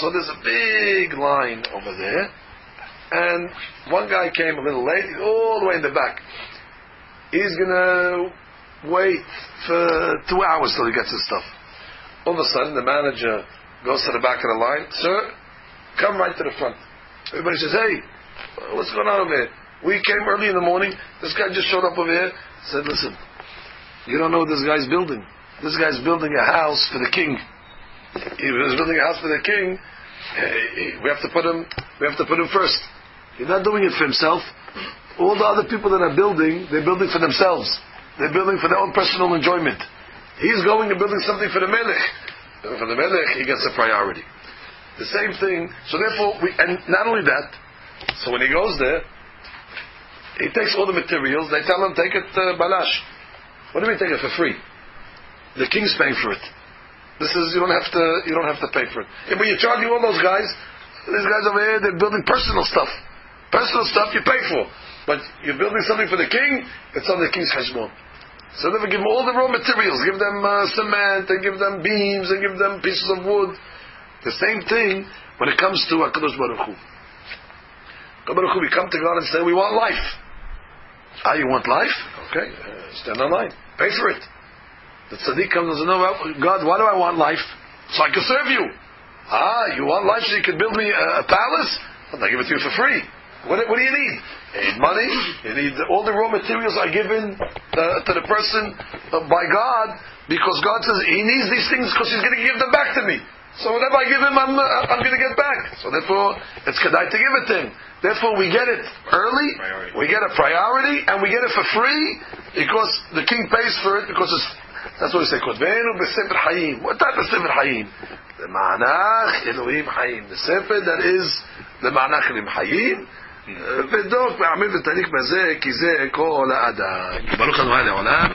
So there's a big line over there, and one guy came a little late, all the way in the back. He's gonna wait for 2 hours till he gets his stuff. All of a sudden, the manager goes to the back of the line. Sir, come right to the front. Everybody says, hey, what's going on over here? We came early in the morning. This guy just showed up over here. Said, listen, you don't know what this guy's building. This guy's building a house for the king. He was building a house for the king. We have to put him first. He's not doing it for himself. All the other people that are building, they're building for themselves. They're building for their own personal enjoyment. He's going and building something for the Melech. For the Melech, he gets a priority. The same thing. So therefore, and not only that, so when he goes there, he takes all the materials. They tell him, take it balash. What do we take it for free? The king's paying for it. This is, you don't have to pay for it. Yeah, but you're charging all those guys. These guys over here, they're building personal stuff. Personal stuff you pay for. But you're building something for the king, it's on the king's cheshbon. So they give them all the raw materials. Give them cement, and give them beams, and give them pieces of wood. The same thing when it comes to HaKadosh Baruch Hu. Baruch Hu, we come to God and say, we want life. You want life? Okay, stand online. Pay for it. The tzaddik comes and says, no, God, why do I want life? so I can serve you. You want lunch so you can build me a palace? I'll give it to you for free. What do you need? You need money. You need all the raw materials are given to the person by God, because God says he needs these things because he's going to give them back to me. So whatever I give him, I'm going to get back. So therefore, it's kedai to give it to him. Therefore, we get it early, we get a priority, and we get it for free because the king pays for it. Because it's, that's what we say. What type of sefer hayim? The ma'anach elohim hayim. The sefer that is the ma'anach elohim hayim. ודוק מעמיד ותניק בזה כי זה כל האדם. ברוך ה' לעולם.